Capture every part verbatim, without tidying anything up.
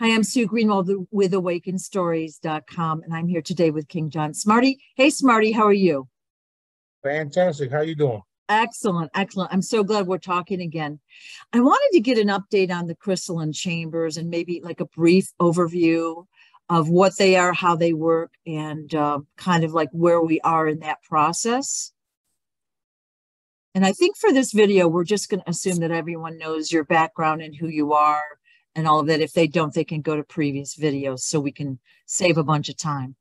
Hi, I'm Sue Greenwald with awaken stories dot com, and I'm here today with King John Smarty. Hey, Smarty, how are you? Fantastic. How are you doing? Excellent, excellent. I'm so glad we're talking again. I wanted to get an update on the Crystalline Chambers and maybe like a brief overview of what they are, how they work, and uh, kind of like where we are in that process. And I think for this video, we're just going to assume that everyone knows your background and who you are and all of that. If they don't, they can go to previous videos so we can save a bunch of time.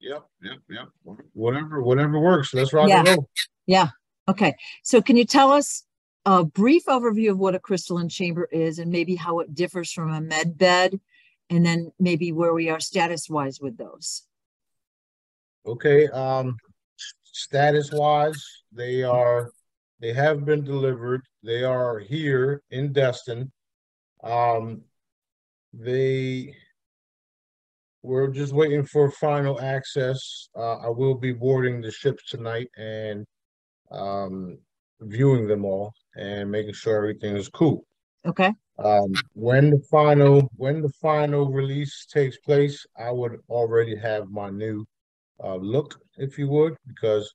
Yep, yep, yep. Whatever, whatever works. Let's rock yeah. and roll. Yeah. Okay. So can you tell us a brief overview of what a crystalline chamber is and maybe how it differs from a med bed, and then maybe where we are status-wise with those? Okay. Um, status-wise, they are, they have been delivered. They are here in Destin. Um, they were just waiting for final access. Uh, I will be boarding the ships tonight and um, viewing them all and making sure everything is cool. Okay. Um, when the final when the final release takes place, I would already have my new uh, look, if you would, because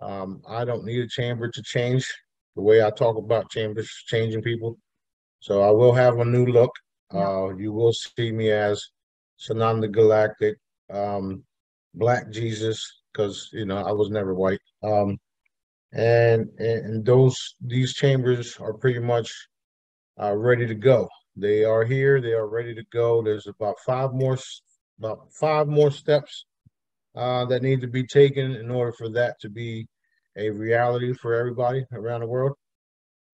um, I don't need a chamber to change the way I talk about chambers, changing people. So I will have a new look. Uh, you will see me as Sananda Galactic, um, Black Jesus, because, you know, I was never white. Um, and and those these chambers are pretty much uh, ready to go. They are here. They are ready to go. There's about five more about five more steps uh, that need to be taken in order for that to be a reality for everybody around the world.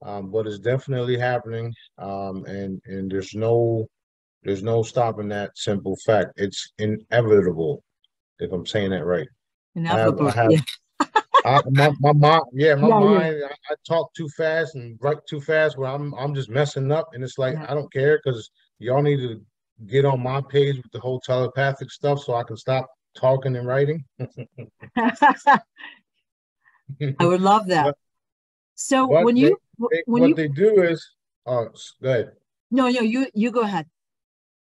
Um, but it's definitely happening, um, and and there's no there's no stopping that simple fact. It's inevitable, if I'm saying that right. Inevitable. I have, I have, yeah. I, my, my mind, yeah, my yeah, mind. Yeah. I, I talk too fast and write too fast. Where I'm I'm just messing up, and it's like yeah. I don't care, because y'all need to get on my page with the whole telepathic stuff, so I can stop talking and writing. I would love that. But, so but when they, you they, when what you, they do is uh go ahead. No, no, you you go ahead.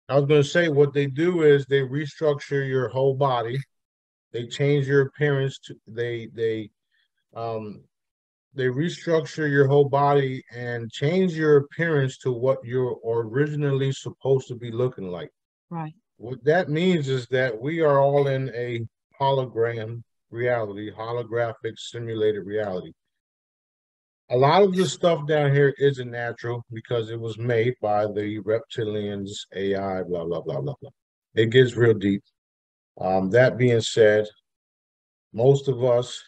I was gonna say, what they do is they restructure your whole body, they change your appearance to they they um they restructure your whole body and change your appearance to what you're originally supposed to be looking like. Right. What that means is that we are all in a hologram reality, holographic simulated reality. A lot of the stuff down here isn't natural because it was made by the reptilians, A I, blah, blah, blah, blah, blah. It gets real deep. Um, that being said, most of us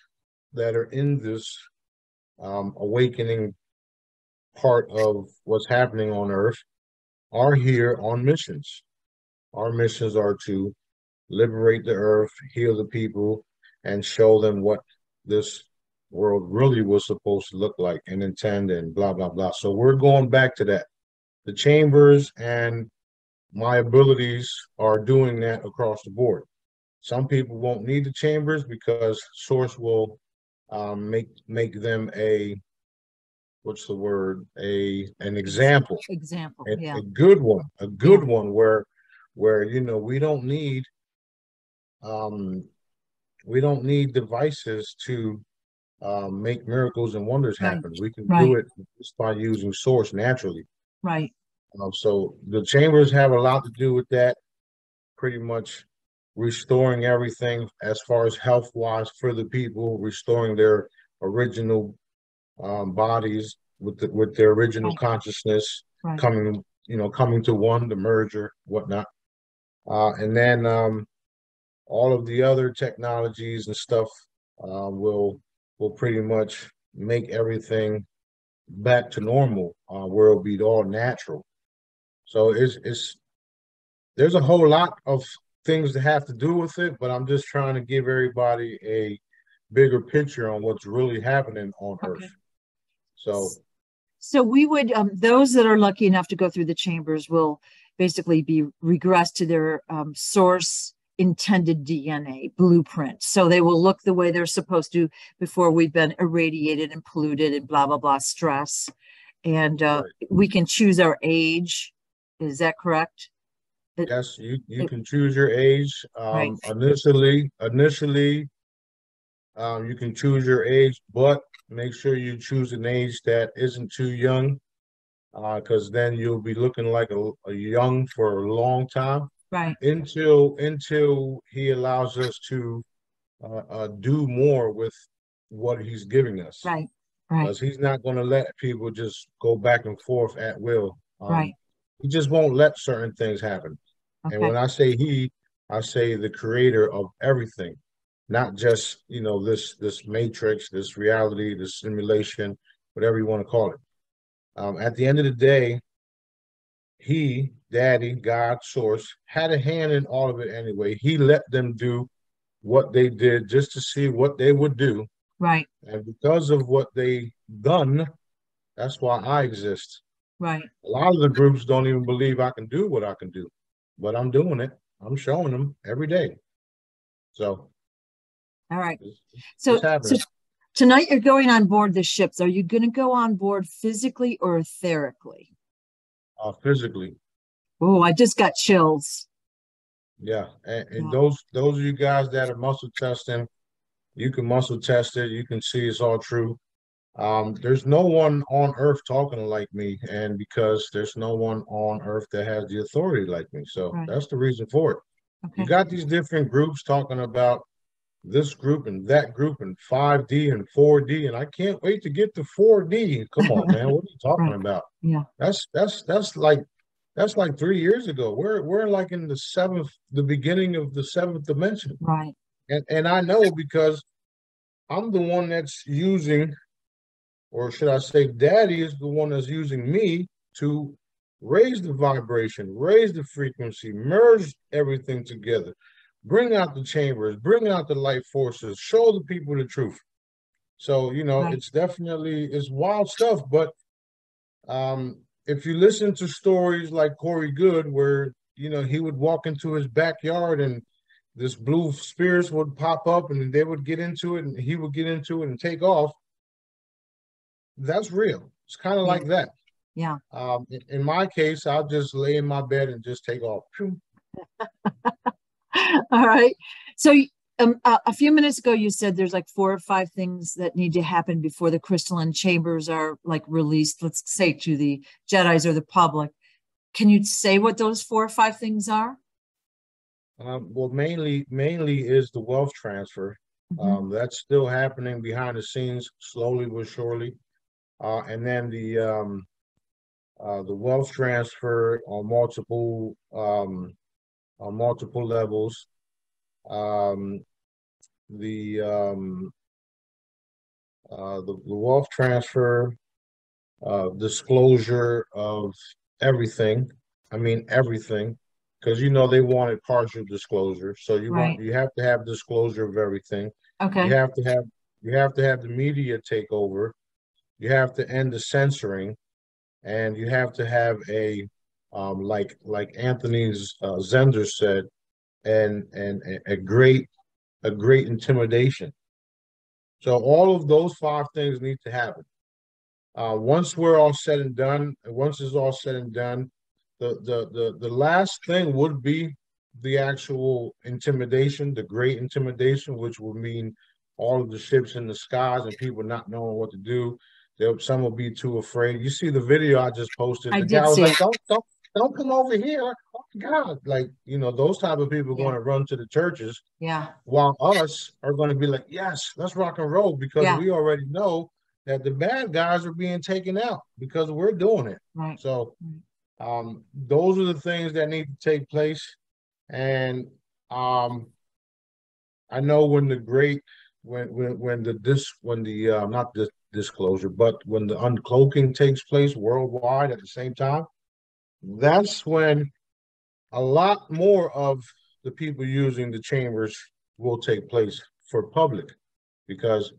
that are in this um, awakening part of what's happening on Earth are here on missions. Our missions are to liberate the Earth, heal the people, and show them what this world really was supposed to look like and intend and blah blah blah. So we're going back to that. The chambers and my abilities are doing that across the board. Some people won't need the chambers because source will um make make them a what's the word a an example example a, yeah. a good one a good yeah. one where where you know we don't need um we don't need devices to Uh, make miracles and wonders happen. Right. We can right. do it just by using source naturally. Right. Um, so the chambers have a lot to do with that, pretty much restoring everything as far as health-wise for the people, restoring their original um, bodies with the, with their original right. consciousness, right. coming you know coming to one, the merger, whatnot, uh, and then um, all of the other technologies and stuff uh, will. will pretty much make everything back to normal, uh, where it'll be all natural. So it's, it's there's a whole lot of things that have to do with it, but I'm just trying to give everybody a bigger picture on what's really happening on okay. Earth. So, so we would, um, those that are lucky enough to go through the chambers will basically be regressed to their um, source intended D N A blueprint. So they will look the way they're supposed to before we've been irradiated and polluted and blah, blah, blah, stress. And uh, right. we can choose our age Is that correct? Yes, you, you it, can choose your age. Um, right. Initially, initially um, you can choose your age, but make sure you choose an age that isn't too young, because uh, then you'll be looking like a, a young for a long time. Right. Until until he allows us to uh, uh, do more with what he's giving us. Right. Right. Because he's not going to let people just go back and forth at will. Um, right. He just won't let certain things happen. Okay. And when I say he, I say the creator of everything, not just, you know, this, this matrix, this reality, this simulation, whatever you want to call it. Um, at the end of the day, he, Daddy, God, Source, had a hand in all of it anyway. He let them do what they did just to see what they would do. Right. And because of what they done, that's why I exist. Right. A lot of the groups don't even believe I can do what I can do, but I'm doing it. I'm showing them every day. So. All right. It's, so, it's so tonight you're going on board the ships. Are you going to go on board physically or etherically? Uh, physically. Oh, I just got chills. Yeah. And, and wow. those, those of you guys that are muscle testing, you can muscle test it. You can see it's all true. Um, there's no one on earth talking like me, and because there's no one on earth that has the authority like me. So right. that's the reason for it. Okay. You got these different groups talking about this group and that group and five D and four D, and I can't wait to get to four D. Come on, man. What are you talking right. about? Yeah. That's that's that's like that's like three years ago. We're we're like in the seventh, the beginning of the seventh dimension. Right. And, and I know, because I'm the one that's using, or should I say Daddy is the one that's using me to raise the vibration, raise the frequency, merge everything together, bring out the chambers, bring out the light forces, show the people the truth. So, you know, right. it's definitely, it's wild stuff. But um, if you listen to stories like Corey Goode, where, you know, he would walk into his backyard and this blue spirits would pop up and they would get into it and he would get into it and take off. That's real. It's kind of yeah. like that. Yeah. Um, in, in my case, I'll just lay in my bed and just take off. All right. So um, uh, a few minutes ago, you said there's like four or five things that need to happen before the crystalline chambers are like released, let's say, to the Jedis or the public. Can you say what those four or five things are? Um, well, mainly, mainly is the wealth transfer. Mm-hmm. Um, that's still happening behind the scenes, slowly but surely. Uh, and then the um, uh, the wealth transfer on multiple um, on multiple levels. Um, the, um, uh, the the wealth transfer, uh, disclosure of everything. I mean everything. Because, you know, they wanted partial disclosure, so you right. want you have to have disclosure of everything. Okay. You have to have you have to have the media take over. You have to end the censoring, and you have to have a um, like like Anthony's uh, Zender said, and and a great a great intimidation. So all of those five things need to happen. Uh, once we're all said and done, once it's all said and done. The, the, the, the last thing would be the actual intimidation, the great intimidation, which will mean all of the ships in the skies and people not knowing what to do. They'll, some will be too afraid. You see the video I just posted. The I guy did was see like, it. Don't, don't, don't come over here. Oh, my God. Like, you know, those type of people are yeah. going to run to the churches. Yeah. While us are going to be like, yes, let's rock and roll, because yeah. we already know that the bad guys are being taken out because we're doing it. Right. So. Um, those are the things that need to take place. And um, I know when the great, when when when the dis, when the uh, not the disclosure, but when the uncloaking takes place worldwide at the same time, that's when a lot more of the people using the chambers will take place for public, because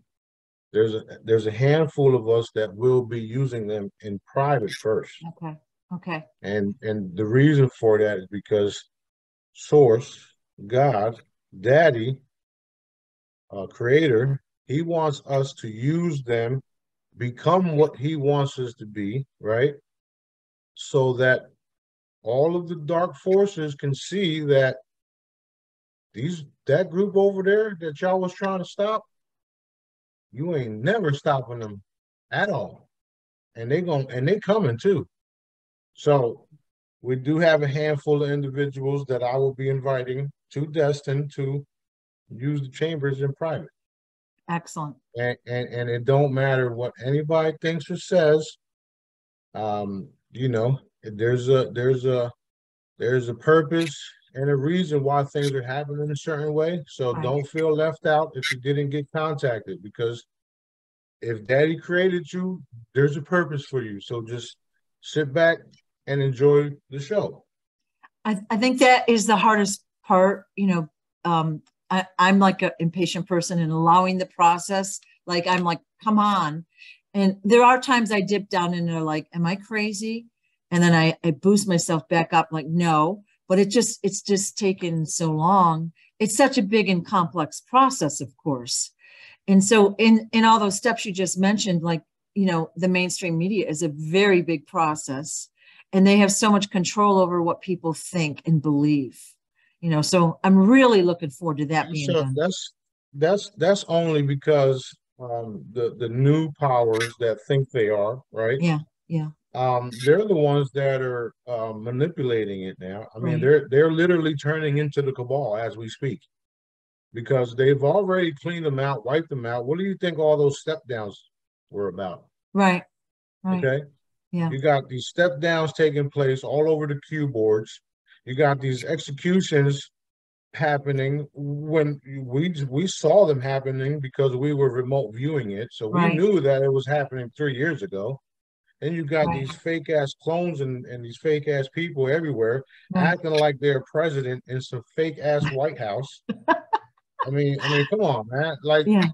there's a, there's a handful of us that will be using them in private first. Okay. Okay. And and the reason for that is because Source, God, Daddy, uh, Creator, he wants us to use them, become what he wants us to be, right? So that all of the dark forces can see that these that group over there that y'all was trying to stop, you ain't never stopping them at all. And they gonna and they coming too. So we do have a handful of individuals that I will be inviting to Destin to use the chambers in private. Excellent. And, and, and it don't matter what anybody thinks or says. Um, you know, there's a there's a there's a purpose and a reason why things are happening in a certain way. So right. Don't feel left out if you didn't get contacted, because if Daddy created you, there's a purpose for you. So just sit back and enjoy the show. I, I think that is the hardest part. You know, um, I, I'm like an impatient person and allowing the process. Like, I'm like, come on. And there are times I dip down and they're like, am I crazy? And then I, I boost myself back up like, no. But it just, it's just taken so long. It's such a big and complex process, of course. And so in, in all those steps you just mentioned, like, you know, the mainstream media is a very big process and they have so much control over what people think and believe, you know, so I'm really looking forward to that being done. That's, that's, that's only because um, the, the new powers that think they are, right? Yeah, yeah. Um, they're the ones that are uh, manipulating it now. I mean, right. they're they're literally turning into the cabal as we speak, because they've already cleaned them out, wiped them out. What do you think all those step downs were about? Right. Right. Okay. Yeah. You got these step downs taking place all over the cue boards. You got these executions happening when we we saw them happening because we were remote viewing it, so we right. knew that it was happening three years ago. Then you got right. these fake ass clones and, and these fake ass people everywhere right. acting like they're president in some fake ass White House. I mean, I mean, come on, man. Like, yeah.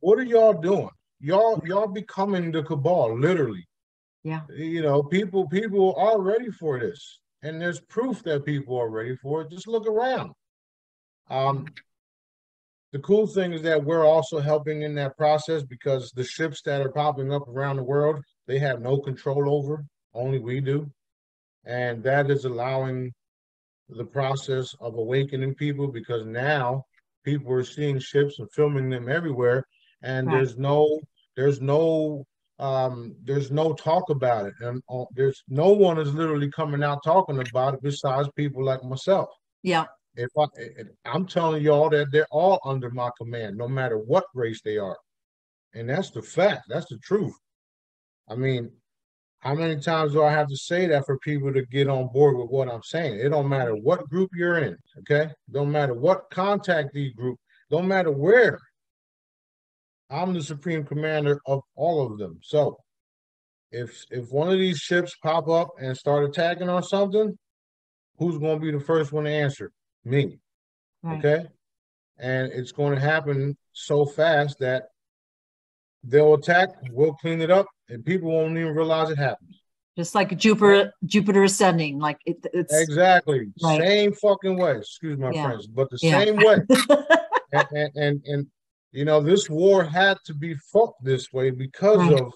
What are y'all doing? Y'all, y'all becoming the cabal, literally. Yeah. You know, people, people are ready for this, and there's proof that people are ready for it. Just look around. Um, the cool thing is that we're also helping in that process, because the ships that are popping up around the world, they have no control over, only we do. And that is allowing the process of awakening people, because now people are seeing ships and filming them everywhere. And right. there's no, there's no, um, there's no talk about it. And uh, there's no one is literally coming out talking about it besides people like myself. Yeah. If I, I'm telling y'all that they're all under my command, no matter what race they are. And that's the fact, that's the truth. I mean, how many times do I have to say that for people to get on board with what I'm saying? It don't matter what group you're in, okay? Don't matter what contactee group, don't matter where. I'm the supreme commander of all of them. So if if one of these ships pop up and start attacking on something, who's going to be the first one to answer? Me, right. okay? And it's going to happen so fast that they'll attack, we'll clean it up, and people won't even realize it happened. Just like Jupiter, Jupiter ascending, like it, it's exactly right. same fucking way. Excuse my yeah. friends, but the yeah. same way. and, and, and and you know, this war had to be fought this way because right. of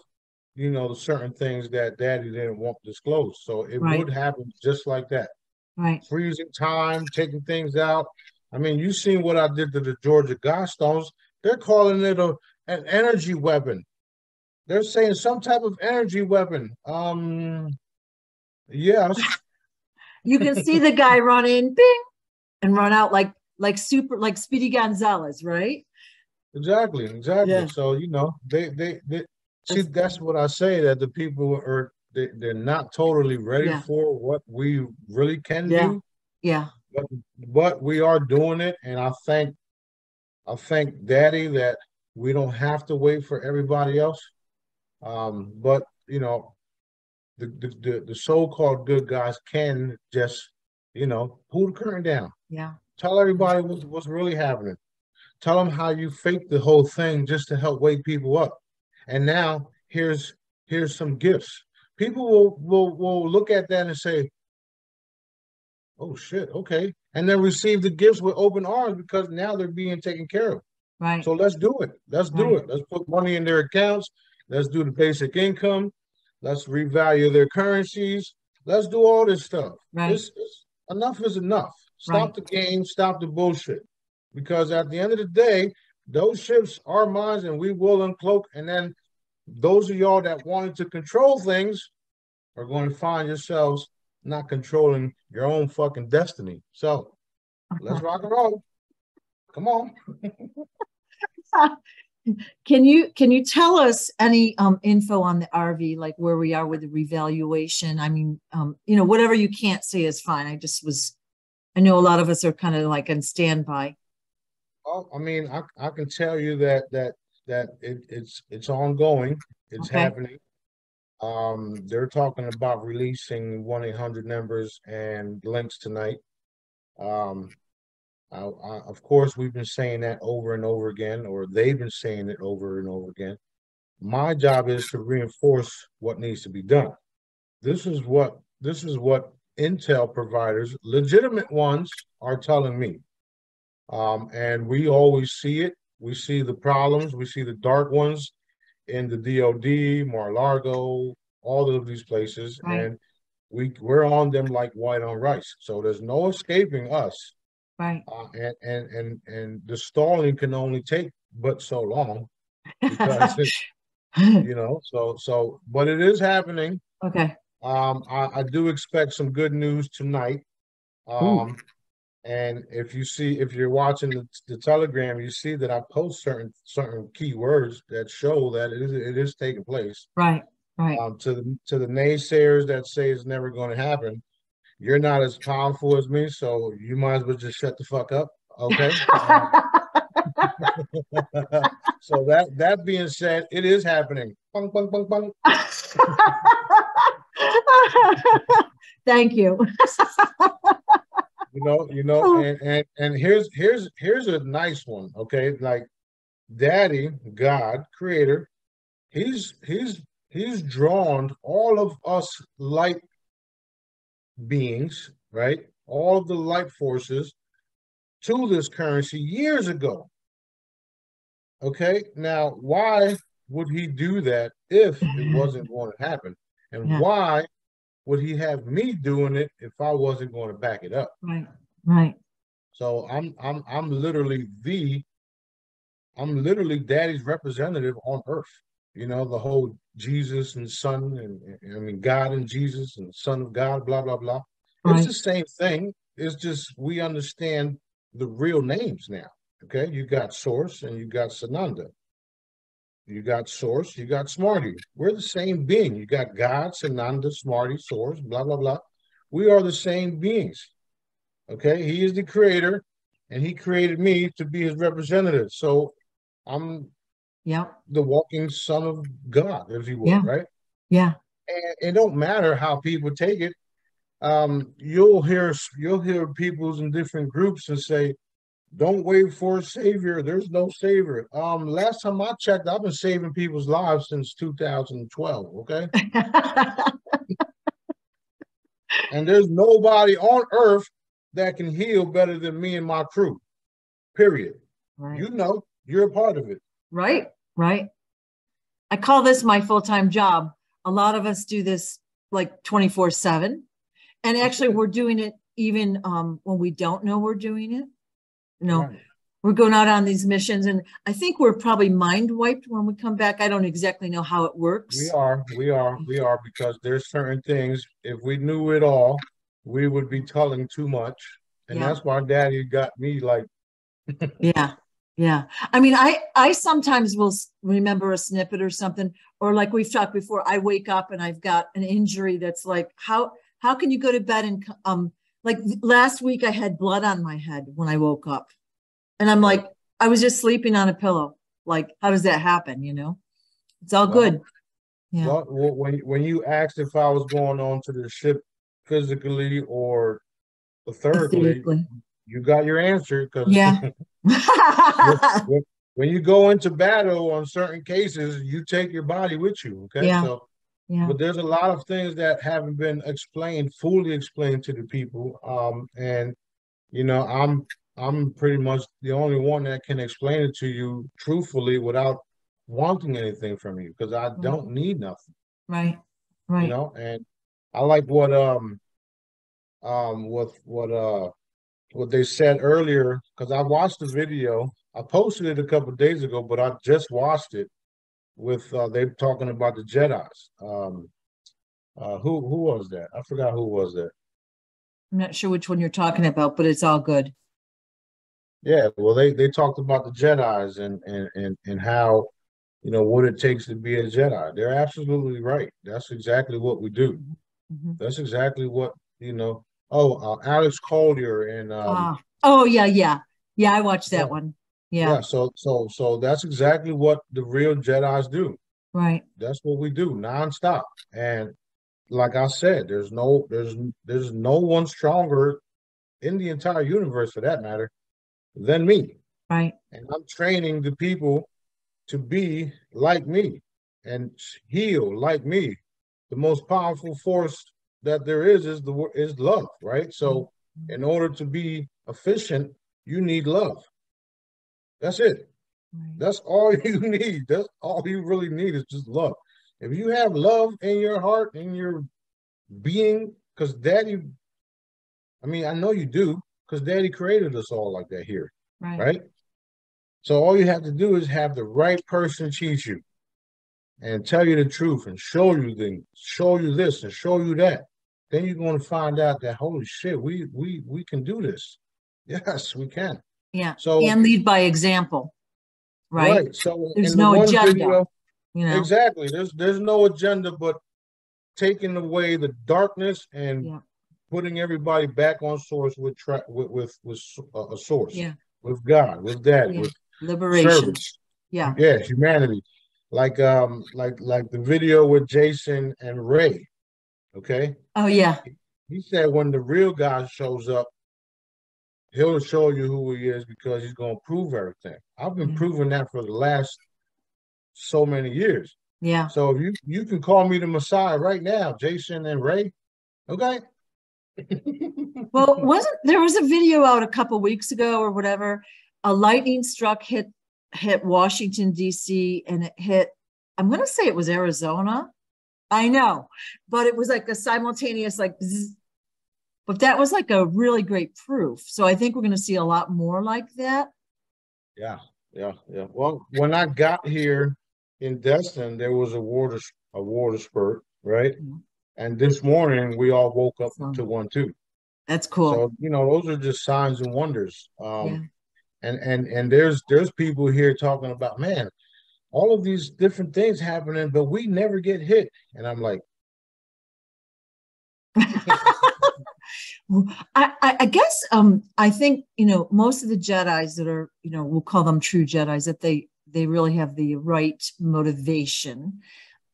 you know certain things that Daddy didn't want disclosed. So it right. would happen just like that. Right. Freezing time, taking things out. I mean, you've seen what I did to the Georgia Godstones. They're calling it a an energy weapon. They're saying some type of energy weapon. Um, yeah. You can see the guy run in, bing, and run out like like super like Speedy Gonzalez, right? Exactly, exactly. Yeah. So you know, they they, they see that's, that's what I say, that the people are they, they're not totally ready yeah. for what we really can yeah. do. Yeah. But but we are doing it, and I thank I thank Daddy that we don't have to wait for everybody else. Um, but you know, the, the the so-called good guys can just, you know, pull the curtain down. Yeah. Tell everybody what's, what's really happening. Tell them how you faked the whole thing just to help wake people up. And now here's here's some gifts. People will will will look at that and say, "Oh shit, okay," and then receive the gifts with open arms, because now they're being taken care of. Right. So let's do it. Let's do right. it. Let's put money in their accounts. Let's do the basic income. Let's revalue their currencies. Let's do all this stuff. Right. This is, enough is enough. Stop right. the game. Stop the bullshit. Because at the end of the day, those ships are mine, and we will uncloak. And then those of y'all that wanted to control things are going to find yourselves not controlling your own fucking destiny. So let's rock and roll. Come on. Can you can you tell us any um, info on the R V, like where we are with the revaluation? I mean, um, you know, whatever you can't say is fine. I just was, I know a lot of us are kind of like on standby. Well, I mean, I, I can tell you that that that it, it's it's ongoing. It's okay. happening. Um, they're talking about releasing one eight hundred numbers and links tonight. Um, I, I, of course, we've been saying that over and over again, or they've been saying it over and over again. My job is to reinforce what needs to be done. This is what this is what intel providers, legitimate ones, are telling me. Um, and we always see it. We see the problems. We see the dark ones in the D O D, Mar-a-Lago, all of these places, right. and we we're on them like white on rice. So there's no escaping us. Right. Uh, and, and and and the stalling can only take but so long, because it, you know. So so, but it is happening. Okay. Um, I, I do expect some good news tonight. Um, Ooh. And if you see, if you're watching the, the Telegram, you see that I post certain certain keywords that show that it is it is taking place. Right. Right. Um, to the to the naysayers that say it's never going to happen. You're not as powerful as me, so you might as well just shut the fuck up, okay? So that that being said, it is happening. Bung, bung, bung, bung. Thank you. You know, you know, and, and and here's here's here's a nice one, okay? Like, Daddy, God, Creator, he's he's he's drawn all of us like. beings, right? All of the light forces to this currency years ago. Okay, now why would he do that if it wasn't going to happen? And yeah. why would he have me doing it if I wasn't going to back it up? Right, right. So I'm, I'm, I'm literally the, I'm literally Daddy's representative on Earth. You know, the whole Jesus and Son, and, and I mean, God and Jesus and Son of God, blah, blah, blah. Right. It's the same thing. It's just we understand the real names now, okay? You got Source and you got Sananda. You got Source, you got Smarty. We're the same being. You got God, Sananda, Smarty, Source, blah, blah, blah. We are the same beings, okay? He is the creator, and he created me to be his representative. So I'm... Yeah, the walking Son of God, if you will, yeah. right? Yeah, and it don't matter how people take it. Um, you'll hear you'll hear people in different groups and say, "Don't wait for a savior. There's no savior." Um, last time I checked, I've been saving people's lives since two thousand twelve. Okay, and there's nobody on earth that can heal better than me and my crew. Period. Right. You know, you're a part of it. Right. Right. I call this my full-time job. A lot of us do this like twenty-four seven. And actually we're doing it even um, when we don't know we're doing it. You know, right. we're going out on these missions, and I think we're probably mind wiped when we come back. I don't exactly know how it works. We are, we are, we are, because there's certain things, if we knew it all, we would be telling too much. And yeah. that's why Daddy got me like. yeah. Yeah. I mean, I, I sometimes will remember a snippet or something, or like we've talked before, I wake up and I've got an injury that's like, how, how can you go to bed? And um, like last week I had blood on my head when I woke up, and I'm like, I was just sleeping on a pillow. Like, how does that happen? You know, it's all well, good. Yeah. Well, when, when you asked if I was going on to the ship physically or etherically, you got your answer. Cause yeah. When you go into battle on certain cases, you take your body with you. Okay. Yeah. So, yeah. But there's a lot of things that haven't been explained, fully explained to the people. Um, and you know, I'm I'm pretty much the only one that can explain it to you truthfully without wanting anything from you, because I don't need nothing. Right. Right. You know, and I like what um um what what uh what they said earlier, because I watched the video. I posted it a couple of days ago, but I just watched it with uh, they talking about the Jedis. Um, uh, who who was that? I forgot who was that. I'm not sure which one you're talking about, but it's all good. Yeah, well, they, they talked about the Jedis and, and, and, and how, you know, what it takes to be a Jedi. They're absolutely right. That's exactly what we do. Mm-hmm. That's exactly what, you know. Oh, uh, Alex Collier and. Um, ah. Oh, yeah, yeah. Yeah, I watched that yeah. one. Yeah. Yeah, so, so, so that's exactly what the real Jedis do. Right. That's what we do nonstop. And like I said, there's no, there's, there's no one stronger in the entire universe, for that matter, than me. Right. And I'm training the people to be like me and heal like me. The most powerful force that there is is the is love, right? So mm-hmm. in order to be efficient, you need love. That's it. Right. That's all you need. That's all you really need is just love. If you have love in your heart, in your being, because Daddy, I mean, I know you do, because Daddy created us all like that here, right. right? So all you have to do is have the right person teach you and tell you the truth and show you things, show you this and show you that. Then you're going to find out that, holy shit, we we we can do this. Yes, we can. Yeah, so, and lead by example, right? Right. So there's no agenda, video, you know? Exactly. There's, there's no agenda but taking away the darkness and yeah. putting everybody back on source with tra with with, with uh, a source, yeah, with God, with Daddy, yeah. with liberation, service. yeah, yeah, humanity, like um, like like the video with Jason and Ray, okay. Oh yeah, he, he said when the real God shows up, he'll show you who he is because he's gonna prove everything. I've been mm-hmm. proving that for the last so many years. Yeah. So if you you can call me the Messiah right now, Jason and Ray, okay. Well, wasn't there was a video out a couple weeks ago or whatever? A lightning struck hit hit Washington D C and it hit. I'm going to say it was Arizona. I know, but it was like a simultaneous like. Zzz. But that was like a really great proof. So I think we're going to see a lot more like that. Yeah, yeah, yeah. Well, when I got here in Destin, there was a water a water spurt, right? Mm-hmm. And this morning, we all woke up so, to one, too. That's cool. So, you know, those are just signs and wonders. Um, yeah. And and and there's there's people here talking about, man, all of these different things happening, but we never get hit. And I'm like. I, I, I guess um, I think, you know, most of the Jedis that are, you know, we'll call them true Jedis, that they, they really have the right motivation.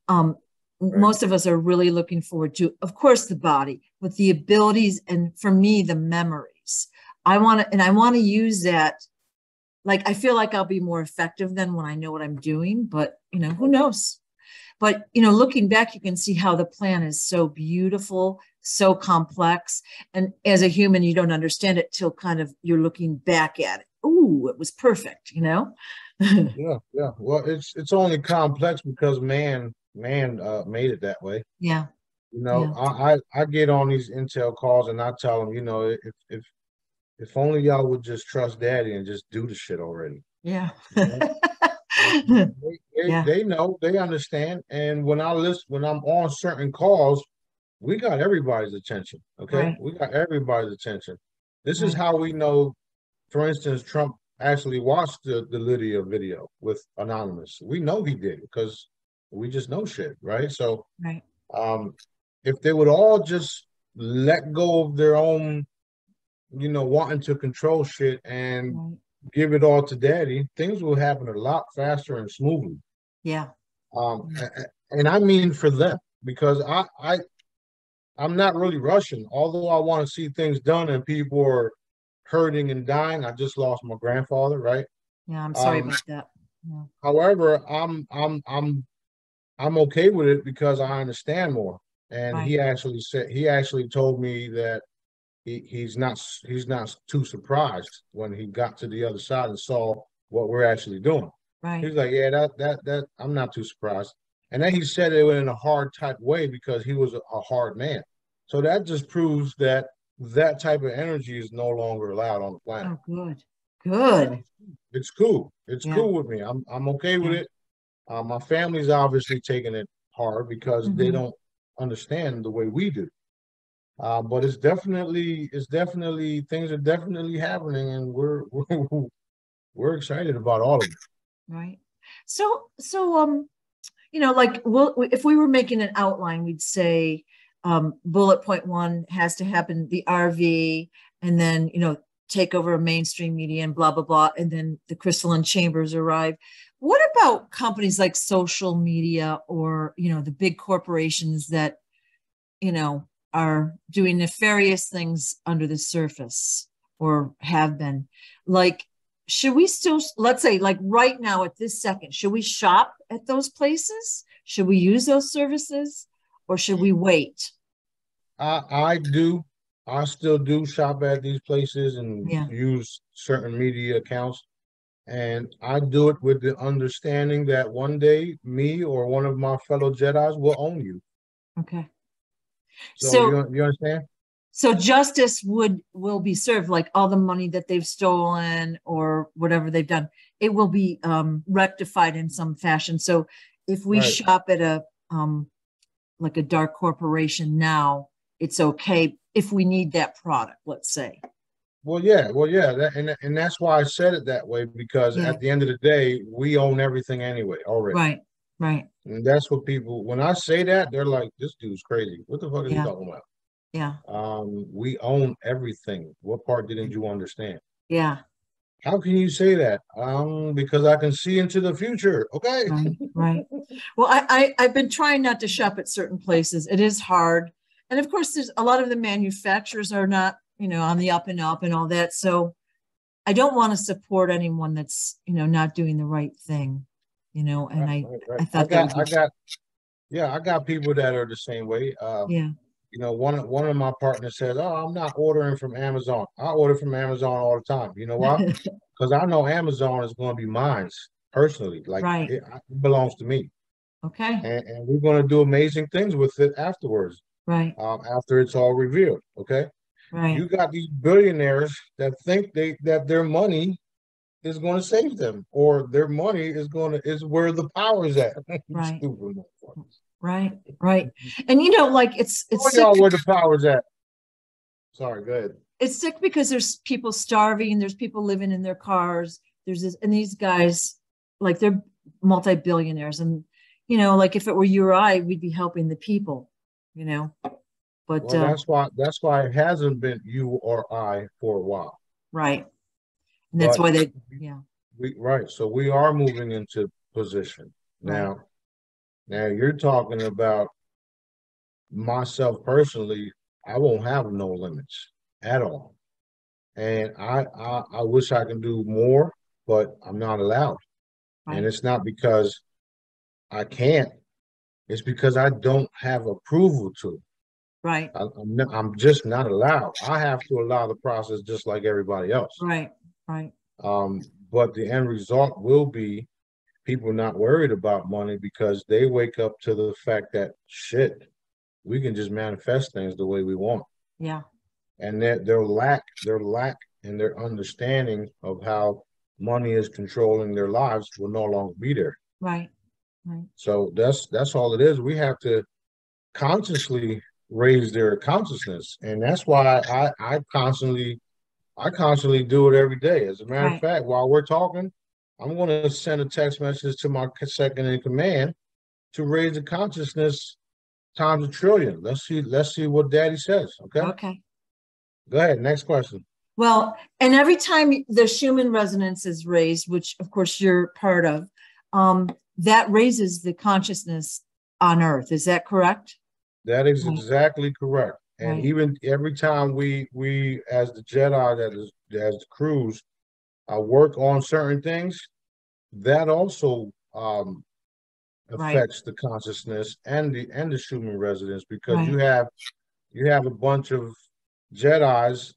Um Right. Most of us are really looking forward to, of course, the body, but the abilities, and for me, the memories. I want to, and I want to use that. Like, I feel like I'll be more effective than when I know what I'm doing, but, you know, who knows? But, you know, looking back, you can see how the plan is so beautiful, so complex. And as a human, you don't understand it till kind of you're looking back at it. Ooh, it was perfect, you know? Yeah, yeah. Well, it's, it's only complex because man, man uh made it that way. Yeah, you know. Yeah. I, I I get on these intel calls and I tell them, you know, if if if only y'all would just trust Daddy and just do the shit already. Yeah, you know? they, they, yeah. They know, they understand. And when I listen, when I'm on certain calls, we got everybody's attention. Okay, right. We got everybody's attention. This right. is how we know. For instance, Trump actually watched the, the Lydia video with Anonymous. We know he did because we just know shit, right? So right. Um, if they would all just let go of their own, you know, wanting to control shit and right. give it all to Daddy, things will happen a lot faster and smoothly. Yeah. Um, yeah. And I mean for them, because I, I, I'm not really rushing. Although I want to see things done and people are hurting and dying. I just lost my grandfather, right? Yeah, I'm sorry um, about that. Yeah. However, I'm, I'm, I'm, I'm okay with it because I understand more. And right. he actually said, he actually told me that he, he's not, he's not too surprised when he got to the other side and saw what we're actually doing. Right. He's like, yeah, that, that, that, I'm not too surprised. And then he said it in a hard type way because he was a, a hard man. So that just proves that that type of energy is no longer allowed on the planet. Oh, good. Good. It's cool. It's yeah. cool with me. I'm I'm okay with yeah. it. Uh, my family's obviously taking it hard because mm-hmm. they don't understand the way we do. Uh, but it's definitely, it's definitely, things are definitely happening, and we're we're, we're excited about all of it. Right. So, so um, you know, like, well, if we were making an outline, we'd say um, bullet point one has to happen, the R V, and then, you know, take over mainstream media and blah, blah, blah, and then the crystalline chambers arrive. What about companies like social media or, you know, the big corporations that, you know, are doing nefarious things under the surface or have been? Like, should we still, let's say like right now at this second, should we shop at those places? Should we use those services, or should we wait? I, I do. I still do shop at these places and yeah. use certain media accounts. And I do it with the understanding that one day me or one of my fellow Jedis will own you. Okay. So, so you, you understand? So justice would will be served, like all the money that they've stolen or whatever they've done, it will be um, rectified in some fashion. So if we right. shop at a um, like a dark corporation now, it's okay if we need that product, let's say. Well, yeah, well, yeah, that, and and that's why I said it that way, because yeah. at the end of the day, we own everything anyway already. Right. Right. And that's what people, when I say that, they're like, this dude's crazy. What the fuck are yeah. you talking about? Yeah. Um, we own everything. What part didn't you understand? Yeah. How can you say that? Um, because I can see into the future. Okay. Right. right. Well, I, I, I've been trying not to shop at certain places. It is hard. And of course, there's a lot of the manufacturers are not, you know, on the up and up and all that. So I don't want to support anyone that's, you know, not doing the right thing. You know, and right, I, right, right. I thought I got, that was... I got, yeah, I got people that are the same way. Um, yeah. You know, one, one of my partners says, oh, I'm not ordering from Amazon. I order from Amazon all the time. You know why? Because I know Amazon is going to be mine personally. Like right. it, it belongs to me. Okay. And, and we're going to do amazing things with it afterwards. Right. Um, after it's all revealed. Okay. Right. You got these billionaires that think they that their money is going to save them, or their money is going to is where the power is at. Right. right, right, and you know, like it's it's y'all where the power's at. Sorry, go ahead. It's sick because there's people starving, there's people living in their cars, there's this, and these guys, like they're multi-billionaires, and you know, like if it were you or I, we'd be helping the people, you know. But well, uh, that's why that's why it hasn't been you or I for a while, right? And that's but why they, yeah. We, right. So we are moving into position now. Now you're talking about myself personally. I won't have no limits at all. And I, I, I wish I can do more, but I'm not allowed. Right. And it's not because I can't. It's because I don't have approval to. Right. I, I'm, not, I'm just not allowed. I have to allow the process just like everybody else. Right. Right. Um, but the end result will be people not worried about money because they wake up to the fact that shit, we can just manifest things the way we want. Yeah. And that their lack, their lack and their understanding of how money is controlling their lives will no longer be there. Right. Right. So that's that's all it is. We have to consciously raise their consciousness. And that's why I, I constantly I constantly do it every day. As a matter right. of fact, while we're talking, I'm going to send a text message to my second in command to raise the consciousness times a trillion. Let's see. Let's see what Daddy says. Okay. Okay. Go ahead. Next question. Well, and every time the Schumann resonance is raised, which of course you're part of, um, that raises the consciousness on Earth. Is that correct? That is exactly correct. And right. even every time we, we as the Jedi, that is, as the crews, uh, work on certain things, that also um, affects right. the consciousness and the and the Schumann resonance, because right. you have you have a bunch of Jedis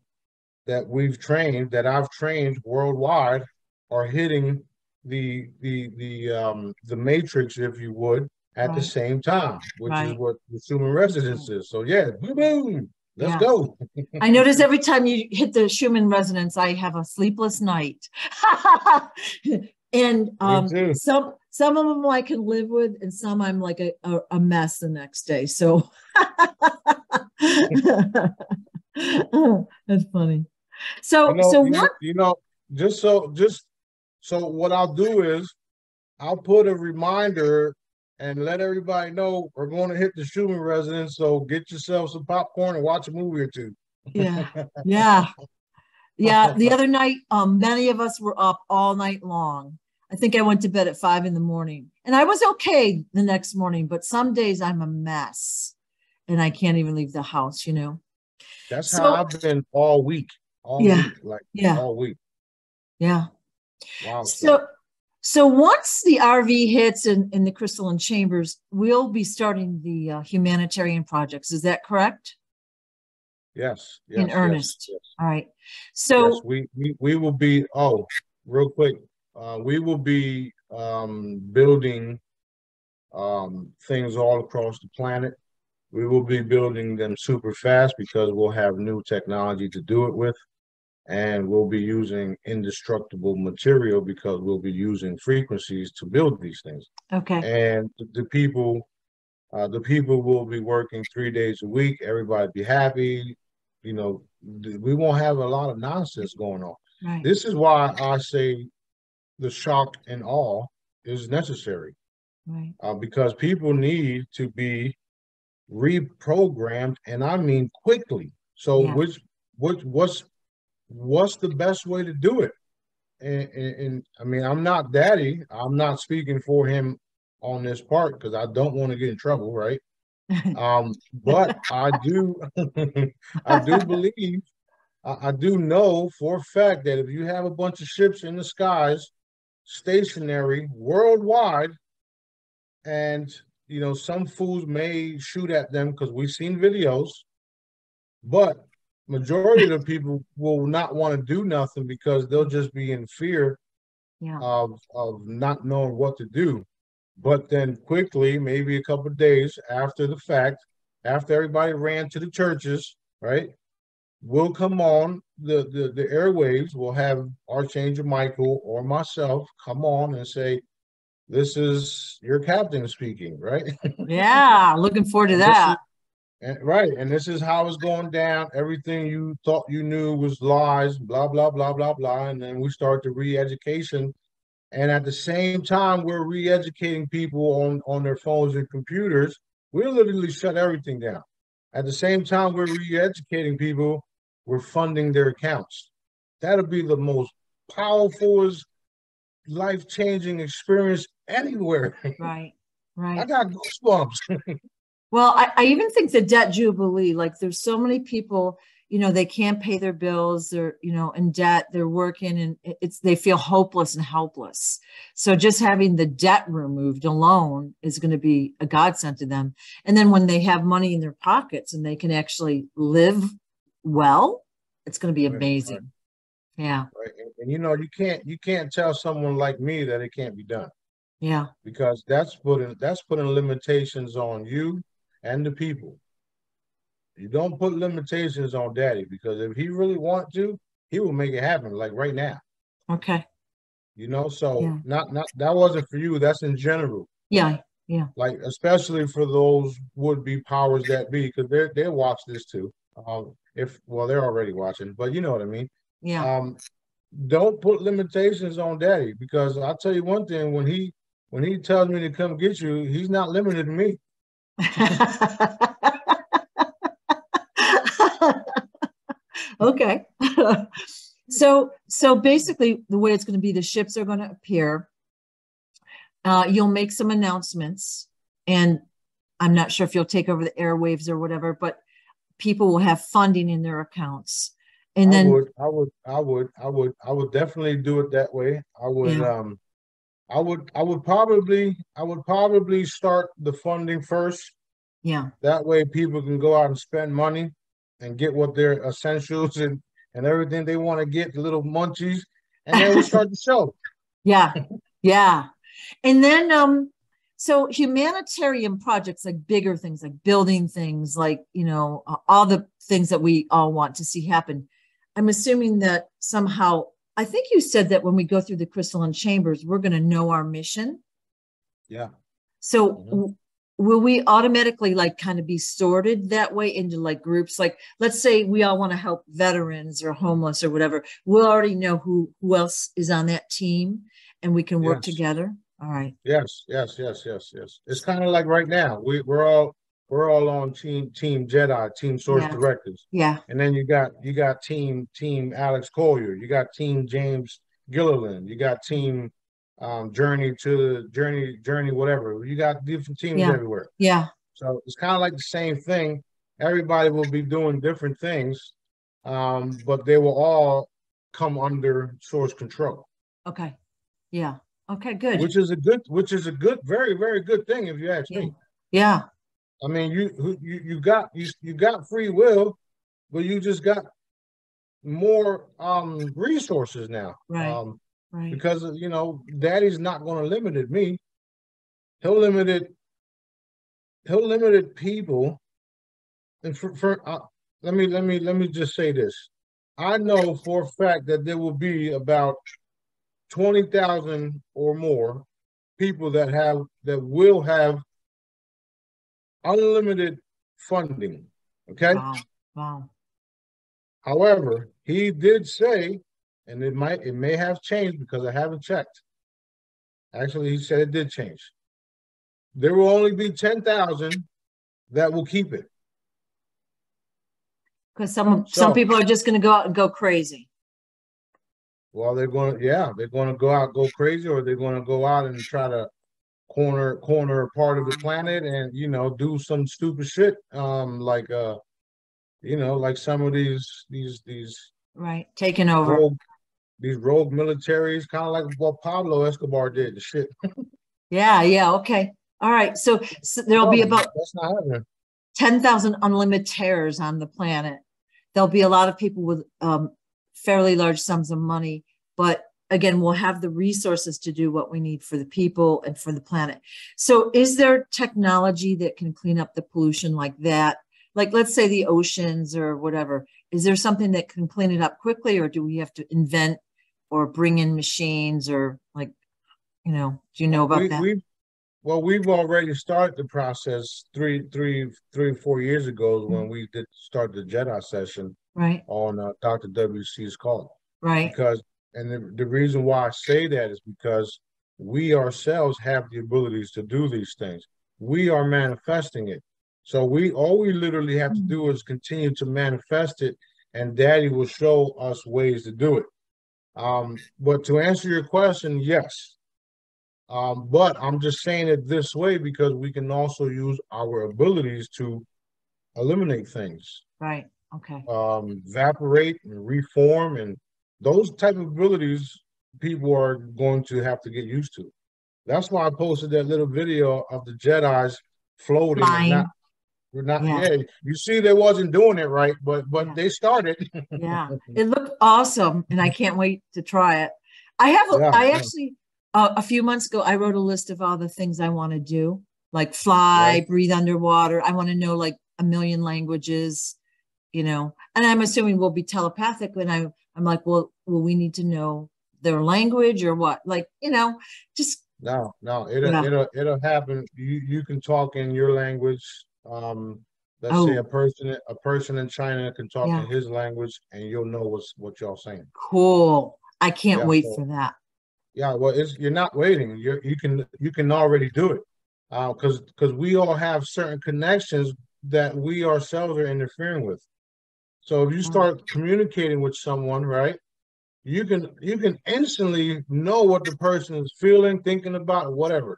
that we've trained, that I've trained worldwide, are hitting the the the um, the matrix, if you would, at right. the same time, which right. is what the Schumann resonance is. So yeah, boom, boom, let's yeah. go. I notice every time you hit the Schumann resonance, I have a sleepless night. And um, some some of them I can live with, and some I'm like a, a, a mess the next day. So that's funny. So you know, so you what? Know, you know, just so just so what I'll do is I'll put a reminder and let everybody know we're going to hit the Schumann resonance. So get yourself some popcorn and watch a movie or two. Yeah, yeah, yeah. The other night, um, many of us were up all night long. I think I went to bed at five in the morning, and I was okay the next morning. But some days I'm a mess, and I can't even leave the house. You know. That's so, how I've been all week. All yeah, week, like yeah, all week. Yeah. Wow. So. so So once the R V hits in, in the Crystalline Chambers, we'll be starting the uh, humanitarian projects. Is that correct? Yes. yes in earnest. Yes, yes. All right. So yes, we, we, we will be, oh, real quick. Uh, we will be um, building um, things all across the planet. We will be building them super fast because we'll have new technology to do it with. And we'll be using indestructible material because we'll be using frequencies to build these things. Okay. And the people, uh, the people will be working three days a week. Everybody be happy. You know, we won't have a lot of nonsense going on. Right. This is why I say the shock and awe is necessary. Right. Uh, because people need to be reprogrammed, and I mean quickly. So yeah. which, which, what's what's the best way to do it? And, and, and I mean, I'm not daddy. I'm not speaking for him on this part because I don't want to get in trouble, right? Um, but I do, I do believe, I, I do know for a fact that if you have a bunch of ships in the skies, stationary worldwide, and you know, some fools may shoot at them because we've seen videos, but majority of the people will not want to do nothing because they'll just be in fear yeah. of, of not knowing what to do. But then quickly, maybe a couple of days after the fact, after everybody ran to the churches, right, we'll come on the, the, the airwaves. We'll have Archangel Michael or myself come on and say, this is your captain speaking, right? Yeah, looking forward to that. And, right, and this is how it's going down. Everything you thought you knew was lies, blah, blah, blah, blah, blah. And then we start the re-education. And at the same time, we're re-educating people on, on their phones and computers. We literally shut everything down. At the same time, we're re-educating people. We're funding their accounts. That'll be the most powerful, life-changing experience anywhere. Right, right. I got goosebumps. Well, I, I even think the debt jubilee, like there's so many people, you know, they can't pay their bills, they're, you know, in debt, they're working and it's, they feel hopeless and helpless. So just having the debt removed alone is going to be a godsend to them. And then when they have money in their pockets and they can actually live well, it's going to be amazing. Right. Yeah. Right. And, and you know, you can't, you can't tell someone like me that it can't be done. Yeah. Because that's putting, that's putting limitations on you. And the people. You don't put limitations on daddy because if he really want to, he will make it happen like right now. Okay. You know, so yeah. not not that wasn't for you. That's in general. Yeah. Yeah. Like especially for those would-be powers that be, because they're they watch this too. Um, if well, they're already watching, but you know what I mean. Yeah. Um, don't put limitations on daddy because I'll tell you one thing, when he when he tells me to come get you, he's not limited to me. Okay. so so basically the way it's going to be, the ships are going to appear, uh you'll make some announcements, and I'm not sure if you'll take over the airwaves or whatever, but people will have funding in their accounts. And I then would, I would I would I would I would definitely do it that way. I would yeah. um I would, I would probably, I would probably start the funding first. Yeah. That way people can go out and spend money and get what their essentials and, and everything they want to get, the little munchies, and then we'll start the show. Yeah. Yeah. And then, um, So humanitarian projects, like bigger things, like building things, like, you know, all the things that we all want to see happen. I'm assuming that somehow, I think you said that when we go through the Crystalline Chambers, we're going to know our mission. Yeah. So mm-hmm. will we automatically like kind of be sorted that way into like groups? Like, let's say we all want to help veterans or homeless or whatever. We'll already know who, who else is on that team and we can work yes. together. All right. Yes, yes, yes, yes, yes. It's kind of like right now, we, we're all, we're all on team, team Jedi, team source yeah. directors. Yeah. And then you got, you got team, team Alex Collier, you got team James Gilliland, you got team um, journey to journey, journey, whatever. You got different teams yeah. everywhere. Yeah. So it's kind of like the same thing. Everybody will be doing different things, um, but they will all come under source control. Okay. Yeah. Okay, good. Which is a good, which is a good, very, very good thing if you ask yeah. me. Yeah. I mean, you you you got you you got free will, but you just got more um resources now. Right. Um, right. Because you know, Daddy's not going to limit it me. He'll limit it. He'll limit it people. And for, for uh, let me let me let me just say this. I know for a fact that there will be about twenty thousand or more people that have, that will have unlimited funding. Okay. Wow. Wow. However, he did say, and it might, it may have changed because I haven't checked. Actually, he said it did change. There will only be ten thousand that will keep it. Because some, so, some people are just going to go out and go crazy. Well, they're going to, yeah, they're going to go out, go crazy, or they're going to go out and try to corner, corner part of the planet and, you know, do some stupid shit. Um, like, uh, you know, like some of these, these, these. Right. Taking over. Rogue, these rogue militaries, kind of like what Pablo Escobar did, the shit. Yeah. Yeah. Okay. All right. So, so there'll oh, be about ten thousand unlimitaires on the planet. There'll be a lot of people with, um, fairly large sums of money, but again, we'll have the resources to do what we need for the people and for the planet. So is there technology that can clean up the pollution like that? Like, let's say the oceans or whatever, is there something that can clean it up quickly, or do we have to invent or bring in machines, or like, you know, do you know about we, that? We've, well, we've already started the process three, three, three, four years ago mm-hmm. when we did start the Jedi session. Right. On uh, Doctor W C's call. Right. Because, and the, the reason why I say that is because we ourselves have the abilities to do these things. We are manifesting it. So we, all we literally have to do is continue to manifest it, and Daddy will show us ways to do it. Um, but to answer your question, yes. Um, but I'm just saying it this way because we can also use our abilities to eliminate things. Right. Okay. Um, evaporate and reform, and those type of abilities people are going to have to get used to. That's why I posted that little video of the Jedis floating. And not, we're not. Yeah. Yeah, you see, they wasn't doing it right, but but yeah. they started. Yeah, it looked awesome, and I can't wait to try it. I have. A, yeah, I yeah. actually uh, a few months ago I wrote a list of all the things I want to do, like fly, right. breathe underwater. I want to know like a million languages. You know, and I'm assuming we'll be telepathic. And I'm, I'm like, well, well, we need to know their language or what? Like, you know, just no, no, it'll, yeah. it'll, it'll happen. You, you can talk in your language. Um, let's oh. say a person, a person in China can talk yeah. in his language, and you'll know what's what y'all saying. Cool. I can't yeah, wait so, for that. Yeah, well, it's, you're not waiting. You you can you can already do it, uh, because because we all have certain connections that we ourselves are interfering with. So if you start communicating with someone, right, you can you can instantly know what the person is feeling, thinking about, whatever,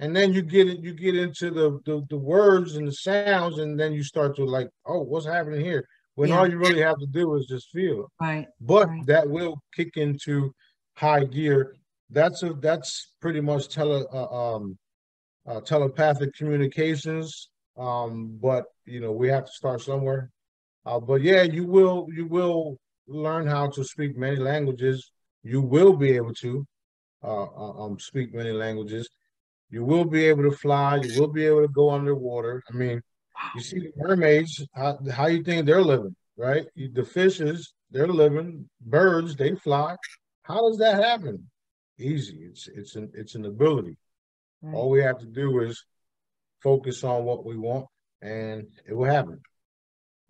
and then you get it. You get into the, the the words and the sounds, and then you start to like, oh, what's happening here? When yeah. all you really have to do is just feel. Right. But right. that will kick into high gear. That's a that's pretty much tele uh, um, uh, telepathic communications. Um, but you know, we have to start somewhere. Uh, but yeah, you will you will learn how to speak many languages. You will be able to uh, um, speak many languages, You will be able to fly. You will be able to go underwater. I mean, you see the mermaids, how, how you think they're living, right? The fishes, they're living. Birds, they fly. How does that happen? Easy. It's it's an it's an ability. Right. All we have to do is focus on what we want, and it will happen.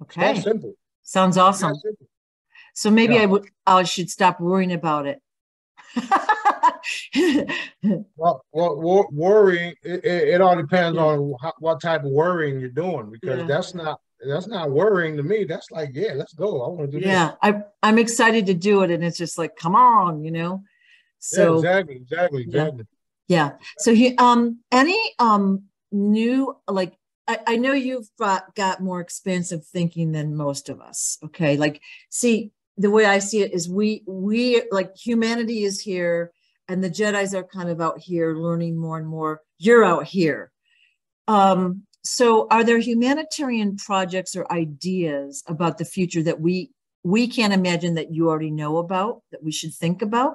Okay. It's not simple. Sounds awesome. It's not simple. So maybe yeah. I would I should stop worrying about it. well, well wor worrying it, it all depends yeah. on how, what type of worrying you're doing, because yeah. that's not that's not worrying to me. That's like, yeah, let's go. I want to do yeah. this. Yeah, I'm excited to do it, and it's just like, come on, you know. So yeah, exactly, exactly, exactly. Yeah. yeah. So he um any um new like I, I know you've uh, got more expansive thinking than most of us. Okay, like see. The way I see it is we, we like humanity is here and the Jedis are kind of out here learning more and more. You're out here. Um, so are there humanitarian projects or ideas about the future that we, we can't imagine that you already know about, that we should think about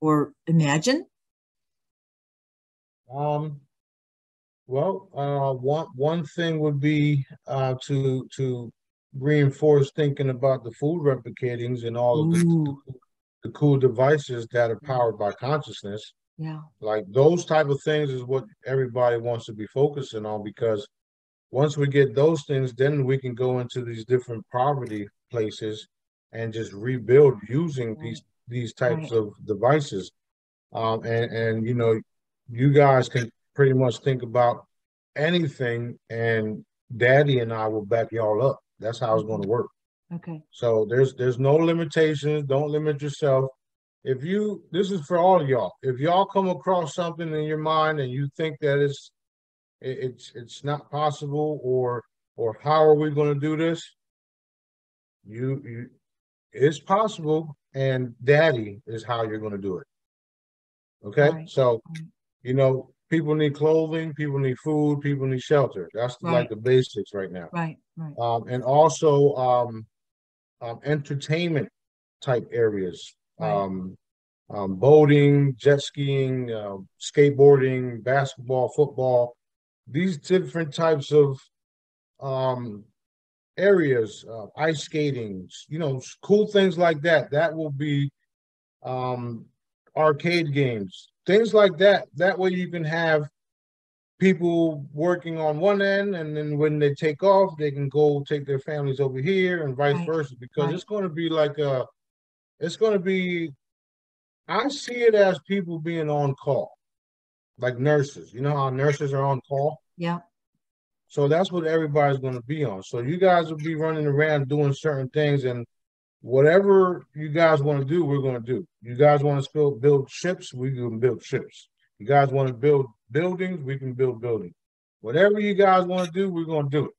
or imagine? Um, well, uh, one, one thing would be uh, to, to, reinforce thinking about the food replicatings and all of the, the, the cool devices that are powered by consciousness. Yeah, like those type of things is what everybody wants to be focusing on, because once we get those things, then we can go into these different poverty places and just rebuild using right. these these types right. of devices. Um, and and you know, you guys can pretty much think about anything, and Daddy and I will back y'all up. That's how it's going to work. Okay. So there's there's no limitations. Don't limit yourself. If you, this is for all of y'all. If y'all come across something in your mind and you think that it's it's it's not possible, or or how are we going to do this? You, you it's possible, and Daddy is how you're going to do it. Okay. Right. So, you know, people need clothing, people need food, people need shelter. That's right. like the basics right now. Right, right. Um, and also um, um, entertainment type areas. Right. Um, um, boating, jet skiing, uh, skateboarding, basketball, football. These different types of um, areas, uh, ice skating, you know, cool things like that. That will be um, arcade games. Things like that. That way you can have people working on one end, and then when they take off, they can go take their families over here, and vice right. versa. Because right. it's going to be like a, it's going to be, I see it as people being on call, like nurses. You know how nurses are on call? Yeah. So that's what everybody's going to be on. So you guys will be running around doing certain things, and whatever you guys want to do, we're going to do. You guys want to build, build ships, we can build ships. You guys want to build buildings, we can build buildings. Whatever you guys want to do, we're going to do it.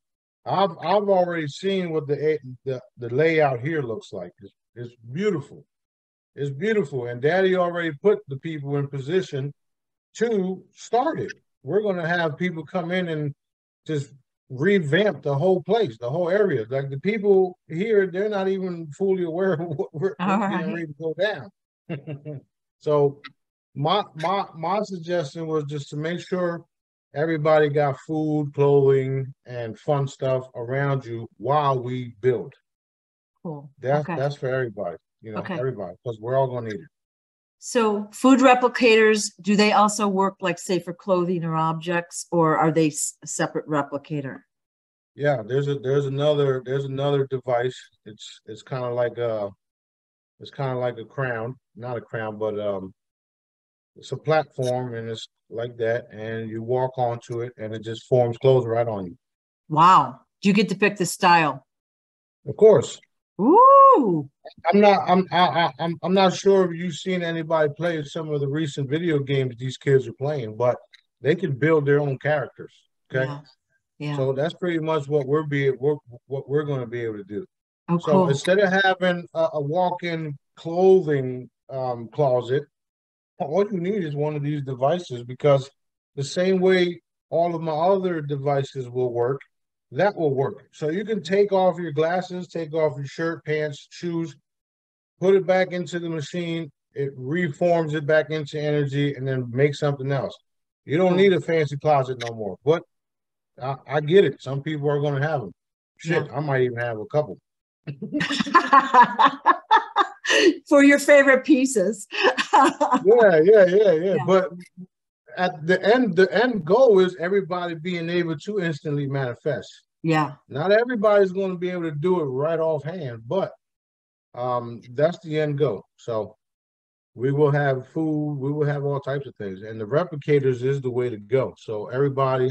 I've I've already seen what the the, the layout here looks like. It's, it's beautiful. It's beautiful. And Daddy already put the people in position to start it. We're going to have people come in and just revamp the whole place, the whole area. Like the people here, they're not even fully aware of what we're getting ready to go down. So my my my suggestion was just to make sure everybody got food, clothing, and fun stuff around you while we build. Cool. That's okay. That's for everybody. You know, okay. everybody, because we're all gonna need it. So food replicators, do they also work like, say, for clothing or objects, or are they a separate replicator? Yeah, there's a there's another there's another device. It's it's kind of like a it's kind of like a crown, not a crown, but um, it's a platform, and it's like that, and you walk onto it, and it just forms clothes right on you. Wow! Do you get to pick the style? Of course. Ooh. I'm not. I'm. I, I, I'm. I'm not sure if you've seen anybody play some of the recent video games these kids are playing, but they can build their own characters. Okay. Yeah. yeah. So that's pretty much what we're be we're, what we're going to be able to do. Oh, so cool. Instead of having a, a walk-in clothing um, closet, all you need is one of these devices, because the same way all of my other devices will work. That will work. So you can take off your glasses, take off your shirt, pants, shoes, put it back into the machine. It reforms it back into energy, and then make something else. You don't need a fancy closet no more. But I, I get it. Some people are going to have them. Shit, yeah. I might even have a couple. For your favorite pieces. yeah, yeah, yeah, yeah, yeah. But at the end, the end goal is everybody being able to instantly manifest. Yeah. Not everybody's going to be able to do it right offhand, but um, that's the end goal. So we will have food. We will have all types of things. And the replicators is the way to go. So everybody,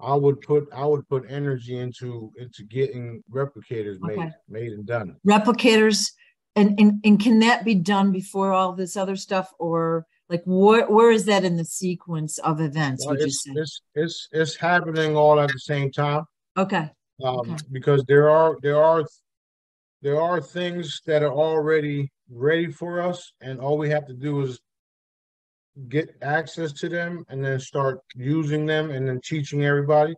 I would put I would put energy into into getting replicators made, okay. made and done. Replicators. And, and and can that be done before all this other stuff, or like where where is that in the sequence of events? Well, would it's, you say? It's it's it's happening all at the same time. Okay. Um, okay. Because there are there are there are things that are already ready for us, and all we have to do is get access to them, and then start using them, and then teaching everybody,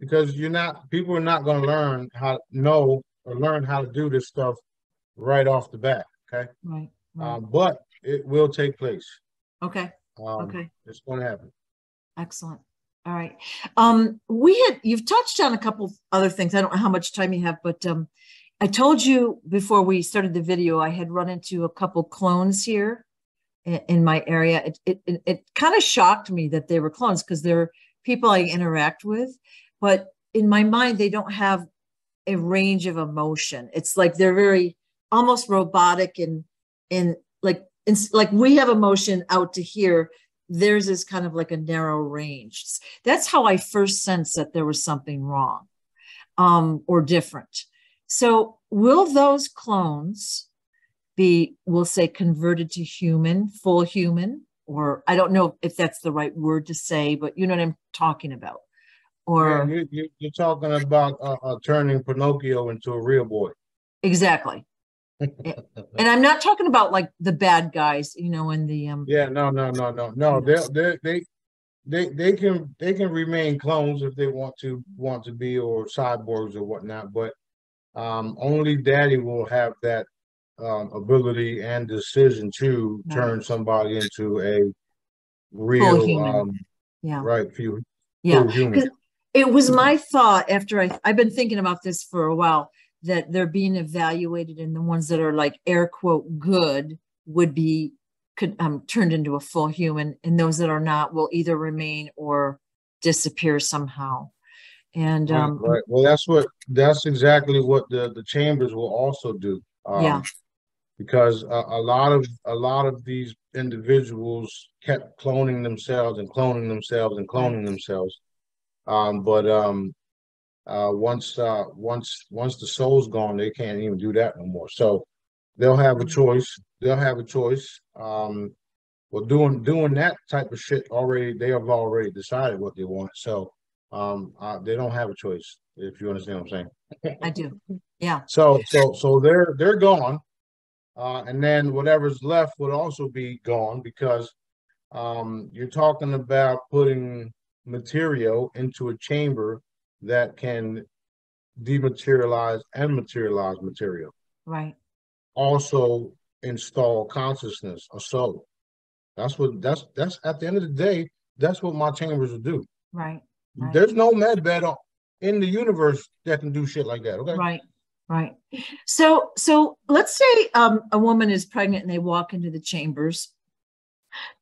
because you're not people are not going to learn how to know or learn how to do this stuff right off the bat, okay? Right. right. Um, but it will take place. Okay. Um, okay. It's going to happen. Excellent. All right. Um, we had, you've touched on a couple other things. I don't know how much time you have, but um, I told you before we started the video, I had run into a couple clones here in, in my area. It, it, it, it kind of shocked me that they were clones, because they're people I interact with, but in my mind, they don't have a range of emotion. It's like they're very, almost robotic, and and like it's like we have emotion out to here. Theirs is kind of like a narrow range. That's how I first sensed that there was something wrong um, or different. So will those clones be, we'll say, converted to human, full human, or I don't know if that's the right word to say, but you know what I'm talking about. Or yeah, you, you're talking about uh, uh, turning Pinocchio into a real boy. Exactly. And I'm not talking about like the bad guys, you know, in the um yeah no no no no no they they they they they can they can remain clones if they want to want to be, or cyborgs or whatnot, but um only Daddy will have that um ability and decision to right. turn somebody into a real full human. um yeah right few yeah human. It was my thought after I I've been thinking about this for a while, that they're being evaluated, and the ones that are like air quote good would be could, um, turned into a full human, and those that are not will either remain or disappear somehow. And um, right. Well, that's what that's exactly what the the chambers will also do. Um, yeah, because a, a lot of a lot of these individuals kept cloning themselves and cloning themselves and cloning themselves, um, but. Um, Uh, once, uh, once, once the soul's gone, they can't even do that no more. So they'll have a choice. They'll have a choice. Um, well, doing doing that type of shit already, they have already decided what they want. So um, uh, they don't have a choice. If you understand what I'm saying. I do. Yeah. So so so they're they're gone, uh, and then whatever's left would also be gone, because um, you're talking about putting material into a chamber that can dematerialize and materialize material. Right. Also install consciousness or soul. That's what that's that's at the end of the day, that's what my chambers will do. Right. right. There's no med bed in the universe that can do shit like that. Okay. Right. Right. So so let's say um a woman is pregnant and they walk into the chambers.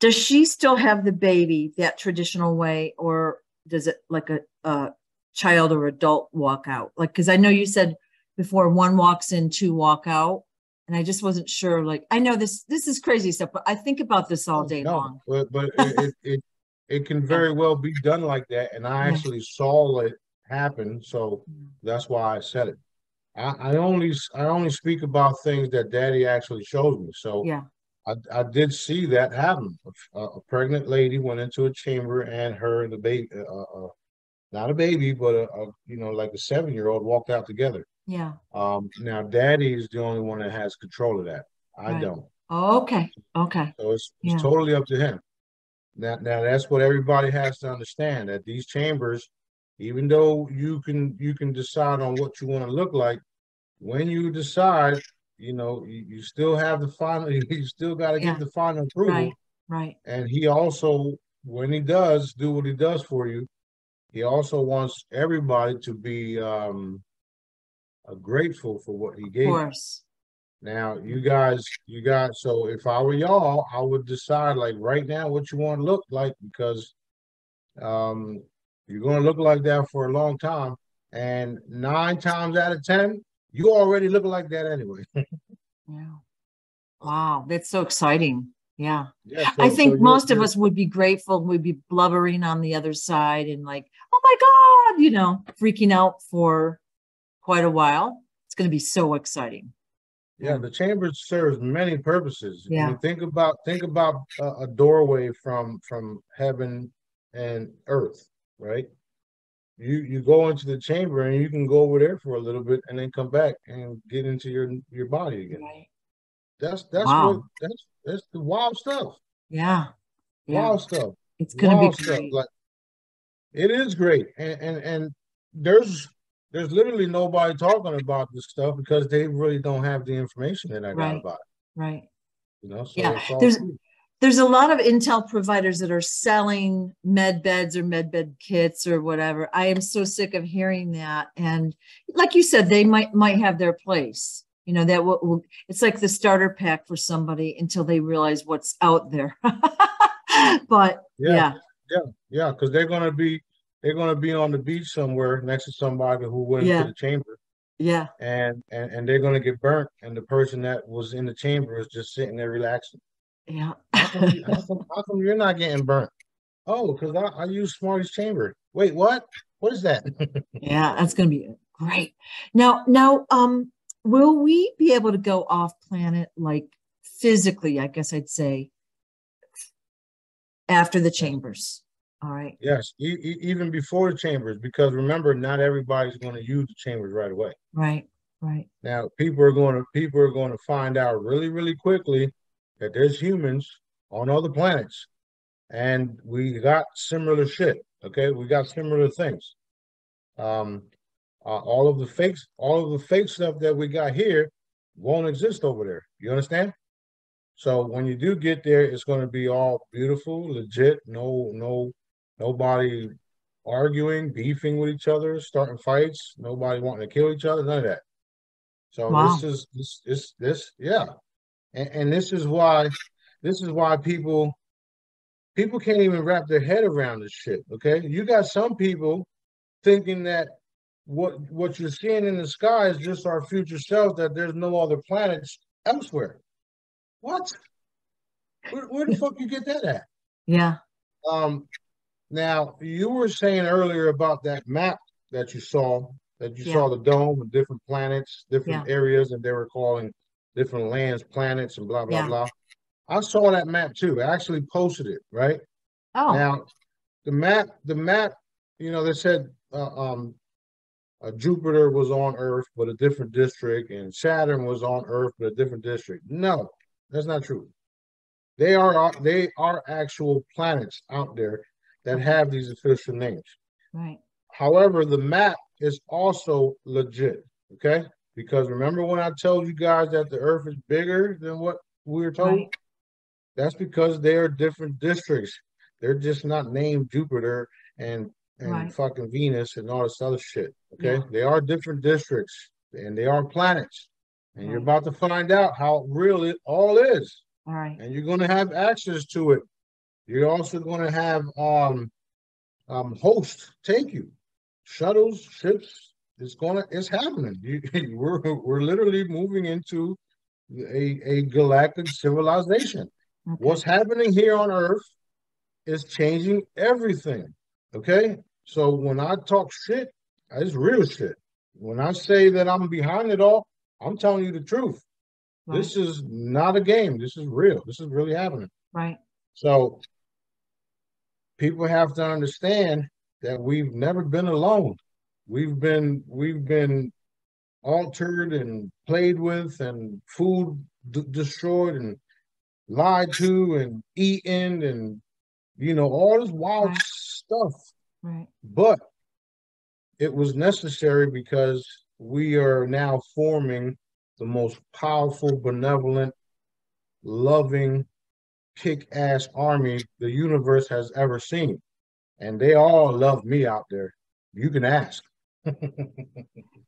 Does she still have the baby that traditional way, or does it like a uh child or adult walk out? Like, because I know you said before one walks in, two walk out, and I just wasn't sure. Like, I know this this is crazy stuff, but I think about this all day no, long. But, but it, it it can very well be done like that, and I actually saw it happen, so that's why I said it. I, I only I only speak about things that Daddy actually shows me. So yeah, I I did see that happen. A, a pregnant lady went into a chamber, and her and the baby. Uh, uh, Not a baby, but a, a you know, like a seven-year-old walked out together. Yeah. Um, now, Daddy is the only one that has control of that. I right. don't. Oh, okay. Okay. So it's, yeah. it's totally up to him. Now, now that's what everybody has to understand, that these chambers, even though you can you can decide on what you want to look like, when you decide, you know, you, you still have the final. You still got to yeah. give the final approval. Right. Right. And he also when he does do what he does for you, he also wants everybody to be um, uh, grateful for what he gave. Of course. Now, you guys, you guys, so if I were y'all, I would decide like right now what you want to look like, because um, you're going to look like that for a long time. And nine times out of ten, you already look like that anyway. Yeah. Wow. That's so exciting. Yeah. yeah so, I think so most of us would be grateful. We'd be blubbering on the other side and like, oh my God, you know, freaking out for quite a while. It's going to be so exciting. Yeah. The chamber serves many purposes. Yeah. I mean, think about, think about a, a doorway from, from heaven and earth, right? You, you go into the chamber and you can go over there for a little bit and then come back and get into your, your body again. Right. That's, that's, wow. what, that's, that's the wild stuff. Yeah. yeah. Wild stuff. It's going to be great. Like, it is great. And, and, and there's, there's literally nobody talking about this stuff because they really don't have the information that I got right. about it. Right. You know, so yeah. There's, cool. there's a lot of intel providers that are selling med beds or med bed kits or whatever. I am so sick of hearing that. And like you said, they might, might have their place. You know, that will, will, it's like the starter pack for somebody until they realize what's out there. But yeah, yeah, yeah, because yeah, they're gonna be they're gonna be on the beach somewhere next to somebody who went yeah. to the chamber. Yeah, and, and and they're gonna get burnt, and the person that was in the chamber is just sitting there relaxing. Yeah, how, come you, how, come, how come you're not getting burnt? Oh, because I, I use Smarty's chamber. Wait, what? What is that? Yeah, that's gonna be great. Now, now, um. Will we be able to go off planet, like physically, I guess I'd say, after the chambers? All right. Yes, e e even before the chambers, because remember, not everybody's going to use the chambers right away. Right, right. Now, people are going to people are going to find out really, really quickly that there's humans on other planets, and we got similar shit. Okay, we got similar things. Um. Uh, all of the fakes, all of the fake stuff that we got here won't exist over there. You understand? So when you do get there, it's going to be all beautiful, legit. No, no, nobody arguing, beefing with each other, starting fights. Nobody wanting to kill each other. None of that. So wow. this is this this this yeah, and, and this is why this is why people people can't even wrap their head around this shit. Okay, you got some people thinking that. What what you're seeing in the sky is just our future selves, that there's no other planets elsewhere. What? Where, where the fuck you get that at? Yeah. Um. Now, you were saying earlier about that map that you saw, that you yeah. saw the dome and different planets, different yeah. areas, and they were calling different lands planets and blah, blah, yeah. blah. I saw that map too. I actually posted it, right? Oh. Now, the map, the map, you know, they said, uh, um, Uh, Jupiter was on Earth, but a different district, and Saturn was on Earth, but a different district. No, that's not true. They are they are actual planets out there that have these official names. Right. However, the map is also legit, okay? Because remember when I told you guys that the Earth is bigger than what we were told? Right. That's because they are different districts. They're just not named Jupiter and and right. fucking Venus and all this other shit. Okay, yeah. They are different districts and they are planets, and right. you're about to find out how real it all is. All right, and you're going to have access to it. You're also going to have um, um, hosts take you, shuttles, ships. It's going to, it's happening. You, we're we're literally moving into a a galactic civilization. Okay. What's happening here on Earth is changing everything. Okay, so when I talk shit, it's real shit. When I say that I'm behind it all, I'm telling you the truth. Right. This is not a game. This is real. This is really happening. Right. So people have to understand that we've never been alone. We've been we've been altered and played with and food d- destroyed and lied to and eaten and, you know, all this wild right. stuff. Right. But it was necessary because we are now forming the most powerful, benevolent, loving kick-ass army the universe has ever seen. And they all love me out there. You can ask.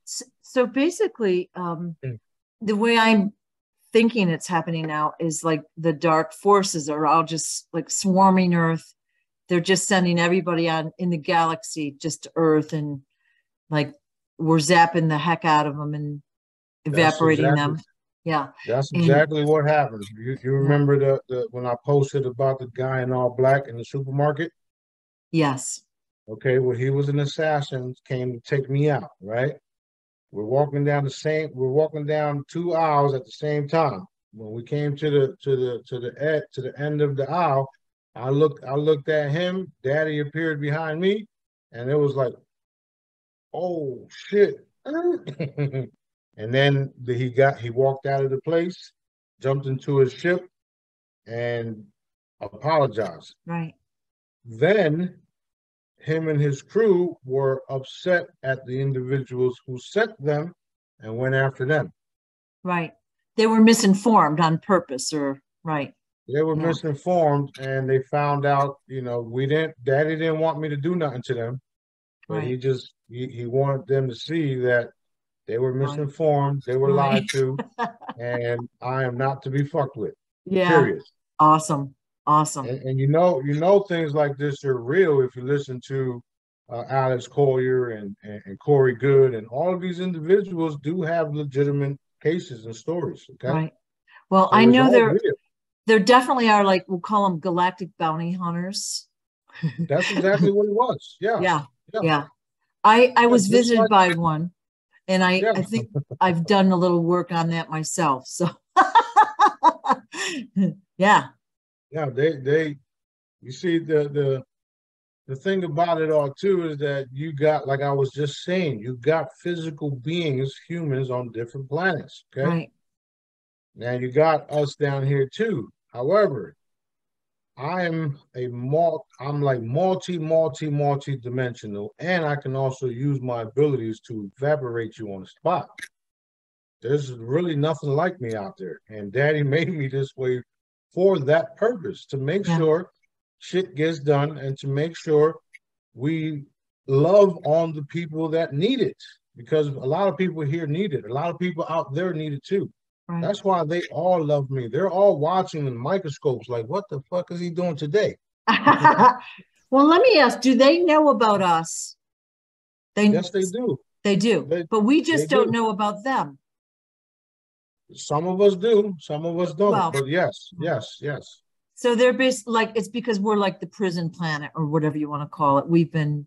so, so basically, um, the way I'm thinking it's happening now is like the dark forces are all just like swarming Earth. They're just sending everybody on in the galaxy just to Earth, and like we're zapping the heck out of them and evaporating exactly, them. Yeah, that's exactly and, what happened. You, you remember the, the when I posted about the guy in all black in the supermarket? Yes. Okay, well, he was an assassin, came to take me out, right? We're walking down the same. We're walking down two aisles at the same time. When we came to the to the to the ed, to the end of the aisle, I looked. I looked at him. Daddy appeared behind me, and it was like, "Oh shit!" And then he got. He walked out of the place, jumped into his ship, and apologized. Right. Then him and his crew were upset at the individuals who sent them and went after them. Right. They were misinformed on purpose, or right. They were yeah. misinformed, and they found out, you know, we didn't, Daddy didn't want me to do nothing to them, but right. he just, he, he wanted them to see that they were misinformed, they were right. lied to, and I am not to be fucked with. Yeah. Period. Awesome. Awesome. And, and you know, you know, things like this are real if you listen to uh, Alex Collier and, and, and Corey Goode, and all of these individuals do have legitimate cases and stories. Okay. Right. Well, so I know there, real. there definitely are, like, we'll call them galactic bounty hunters. That's exactly what it was. Yeah. Yeah. Yeah. yeah. I, I was That's visited like by it. one, and I, yeah. I think I've done a little work on that myself. So yeah. Yeah, they, they, you see, the, the, the thing about it all, too, is that you got, like I was just saying, you got physical beings, humans on different planets, okay? Right. Now, you got us down here, too. However, I'm a mul- I'm like multi, multi, multi-dimensional, and I can also use my abilities to evaporate you on the spot. There's really nothing like me out there, and Daddy made me this way for that purpose, to make yeah. sure shit gets done and to make sure we love on the people that need it, because a lot of people here need it. A lot of people out there need it too. Right. That's why they all love me. They're all watching in microscopes like, what the fuck is he doing today? Well, let me ask, do they know about us? They, yes, they do. They do. They, but we just don't do. know about them. Some of us do, some of us don't, well, but yes, yes, yes. So they're based, like, it's because we're like the prison planet or whatever you want to call it. We've been,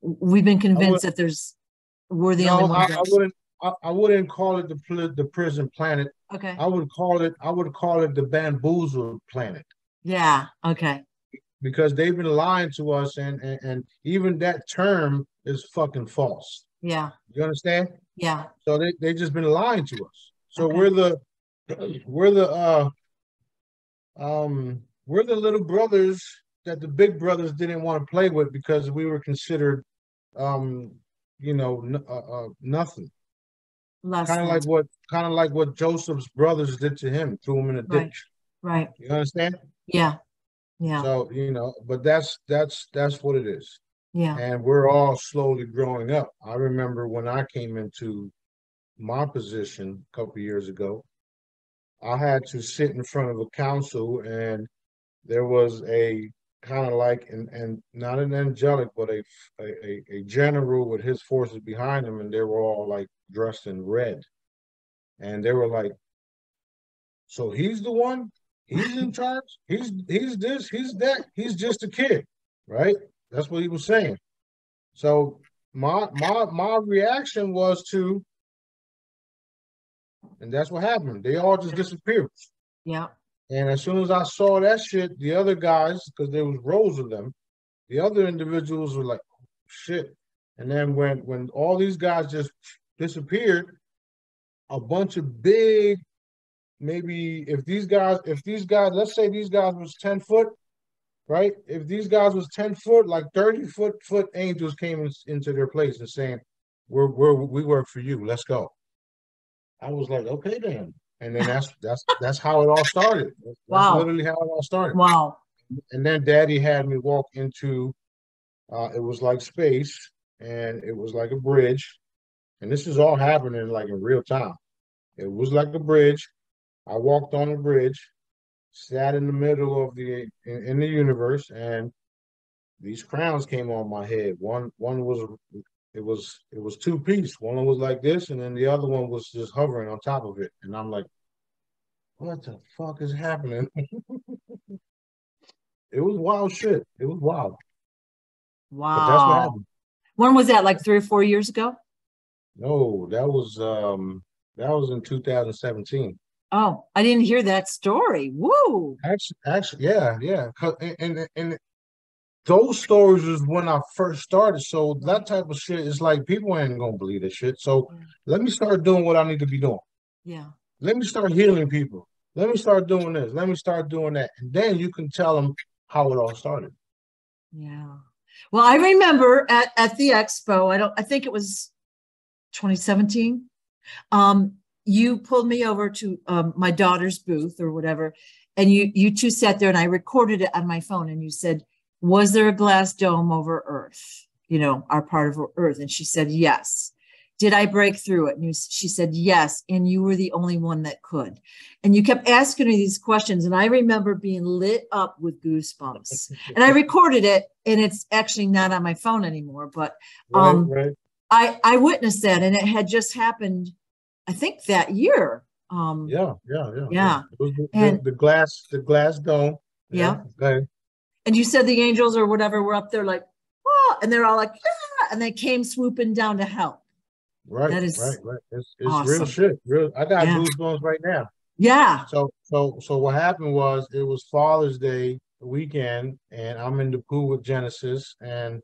we've been convinced that there's, we're the no, only ones. I, I wouldn't, I, I wouldn't call it the the prison planet. Okay. I would call it, I would call it the bamboozled planet. Yeah. Okay. Because they've been lying to us, and and, and even that term is fucking false. Yeah. You understand? Yeah. So they they just been lying to us. So okay. we're the we're the uh, um, we're the little brothers that the big brothers didn't want to play with, because we were considered, um, you know, n uh, uh, nothing. Kind of like what kind of like what Joseph's brothers did to him, threw him in a right. ditch. Right. You understand? Yeah. Yeah. So you know, but that's that's that's what it is. Yeah. And we're all slowly growing up. I remember when I came into my position a couple of years ago, I had to sit in front of a council, and there was a kind of like, and an, not an angelic, but a, a, a general with his forces behind him, and they were all like dressed in red. And they were like, so he's the one, he's in charge, he's, he's this, he's that, he's just a kid, right? That's what he was saying. So my, my, my reaction was to, and that's what happened. They all just disappeared. Yeah. And as soon as I saw that shit, the other guys, because there was rows of them, the other individuals were like, oh, shit. And then when, when all these guys just disappeared, a bunch of big, maybe if these guys, if these guys, let's say these guys was ten foot, right? If these guys was ten foot, like thirty foot angels came in, into their place and saying, we're, we're, we work for you. Let's go. I was like, okay, then And then that's that's that's how it all started. That's wow. literally how it all started. Wow. And then Daddy had me walk into, uh, it was like space, and it was like a bridge. And this is all happening like in real time. It was like a bridge. I walked on a bridge, sat in the middle of the, in, in the universe, and these crowns came on my head. One one was, it was it was two piece. One was like this, and then the other one was just hovering on top of it. And I'm like, what the fuck is happening? It was wild shit. It was wild. Wow. But that's what happened. When was that? Like three or four years ago? No, that was um that was in two thousand seventeen. Oh, I didn't hear that story. Woo. Actually, actually, yeah, yeah. And, and and those stories was when I first started. So that type of shit is like people ain't gonna believe this shit. So let me start doing what I need to be doing. Yeah. Let me start healing people. Let me start doing this. Let me start doing that. And then you can tell them how it all started. Yeah. Well, I remember at, at the expo, I don't I think it was twenty seventeen. Um, you pulled me over to um, my daughter's booth or whatever, and you you two sat there, and I recorded it on my phone, and you said, was there a glass dome over Earth, you know, our part of Earth? And she said, yes. Did I break through it? And you, she said, yes. And you were the only one that could. And you kept asking her these questions. And I remember being lit up with goosebumps. And I recorded it, and it's actually not on my phone anymore, but um, right, right. I, I witnessed that, and it had just happened, I think that year. Um, yeah, yeah, yeah. Yeah. It was the, and, the, the glass, the glass dome. Yeah. yeah. Okay. And you said the angels or whatever were up there like, oh, and they're all like, ah, and they came swooping down to help. Right, that is right, right. It's, it's awesome. Real shit. Real, I got yeah. goosebumps right now. Yeah. So, so, so what happened was it was Father's Day weekend, and I'm in the pool with Genesis, and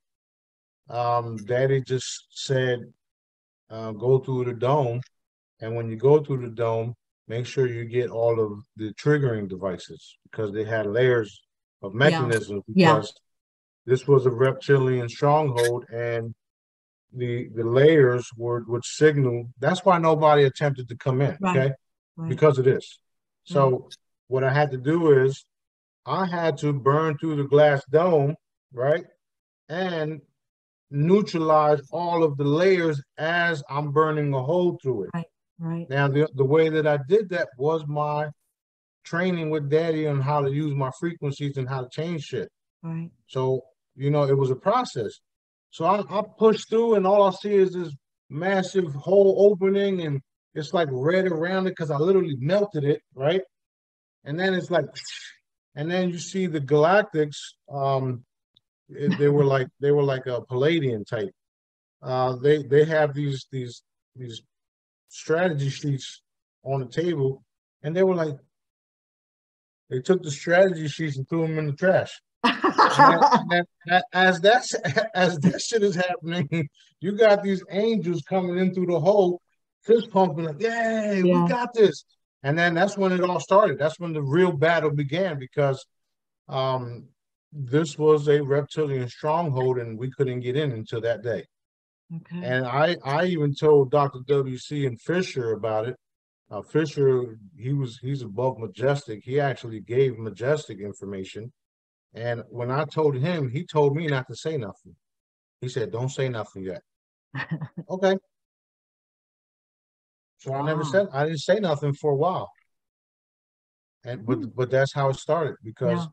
um, Daddy just said, uh, "Go through the dome, and when you go through the dome, make sure you get all of the triggering devices because they had layers of mechanisms. Yeah. Because yeah. this was a reptilian stronghold, and the the layers were would signal. That's why nobody attempted to come in, right. okay? Right. Because of this. So right. what I had to do is I had to burn through the glass dome, right? And neutralize all of the layers as I'm burning a hole through it. Right, right. Now, the, the way that I did that was my training with Daddy on how to use my frequencies and how to change shit. Right. So, you know, it was a process. So I, I push through, and all I see is this massive hole opening, and it's like red around it because I literally melted it, right? And then it's like, and then you see the galactics. Um, they were like they were like a Palladian type. Uh, they they have these these these strategy sheets on the table, and they were like, they took the strategy sheets and threw them in the trash. And as that as that shit is happening, you got these angels coming in through the hole, fist pumping like, "Yay, yeah. we got this!" And then that's when it all started. That's when the real battle began, because um, this was a reptilian stronghold, and we couldn't get in until that day. Okay. And I I even told Doctor W C and Fisher about it. Uh, Fisher, he was he's above Majestic. He actually gave Majestic information. And when I told him, he told me not to say nothing. He said, don't say nothing yet. Okay. So wow. I never said, I didn't say nothing for a while. And mm. but, but that's how it started, because yeah.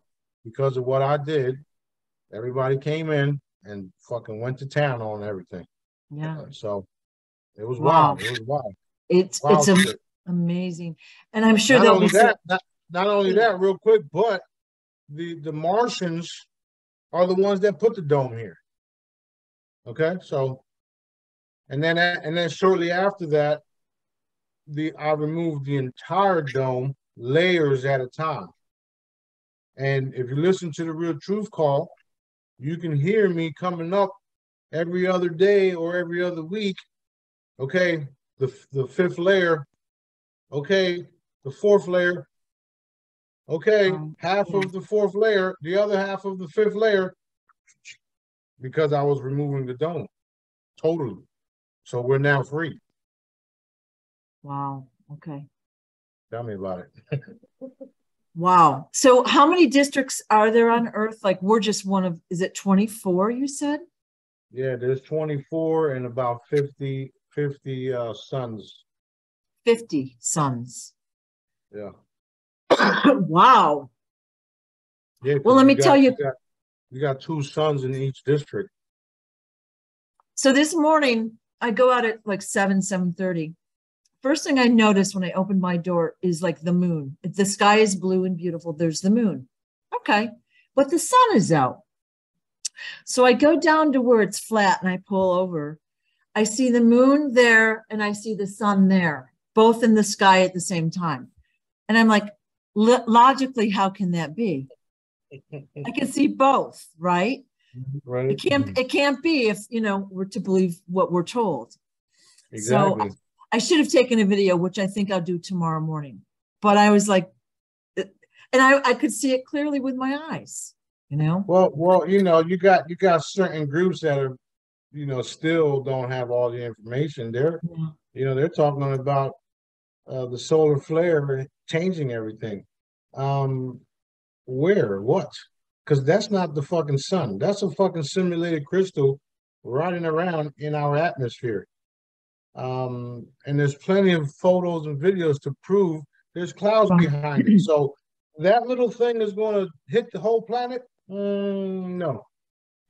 because of what I did, everybody came in and fucking went to town on everything. Yeah. Uh, so it was wow. wild. It was wild. It's, wild it's am amazing. And I'm sure not that only was that, not, not only that, real quick, but The, the Martians are the ones that put the dome here. Okay, so and then and then shortly after that, the I removed the entire dome layers at a time. And if you listen to the Real Truth Call, you can hear me coming up every other day or every other week. Okay, the the fifth layer. Okay, the fourth layer. Okay, um, half yeah. of the fourth layer, the other half of the fifth layer, because I was removing the dome totally. So we're now free. Wow. Okay. Tell me about it. Wow. So how many districts are there on Earth? Like we're just one of, is it twenty-four you said? Yeah, there's twenty-four and about fifty, fifty uh, sons. fifty sons. Yeah. Wow. Yeah, well, let me got, tell you. You got, you got two sons in each district. So this morning, I go out at like seven, seven thirty. First thing I notice when I open my door is like the moon. If the sky is blue and beautiful, there's the moon. Okay, but the sun is out. So I go down to where it's flat and I pull over. I see the moon there and I see the sun there, both in the sky at the same time. And I'm like, logically, how can that be? I can see both, right? Right. It can't, it can't be if, you know, we're to believe what we're told. Exactly. So I should have taken a video, which I think I'll do tomorrow morning. But I was like, and I, I could see it clearly with my eyes, you know? Well, well, you know, you got, you got certain groups that are, you know, still don't have all the information. They're, yeah. you know, they're talking about uh, the solar flare changing everything. Um, where, what? Because that's not the fucking sun. That's a fucking simulated crystal riding around in our atmosphere. Um, and there's plenty of photos and videos to prove there's clouds behind it. So that little thing is going to hit the whole planet? Mm, no,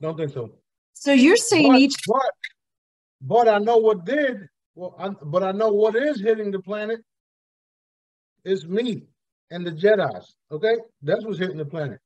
don't think so. So you're saying but, each... But, but I know what did. Well, I, but I know what is hitting the planet is me and the Jedis, okay? That's what's hitting the planet.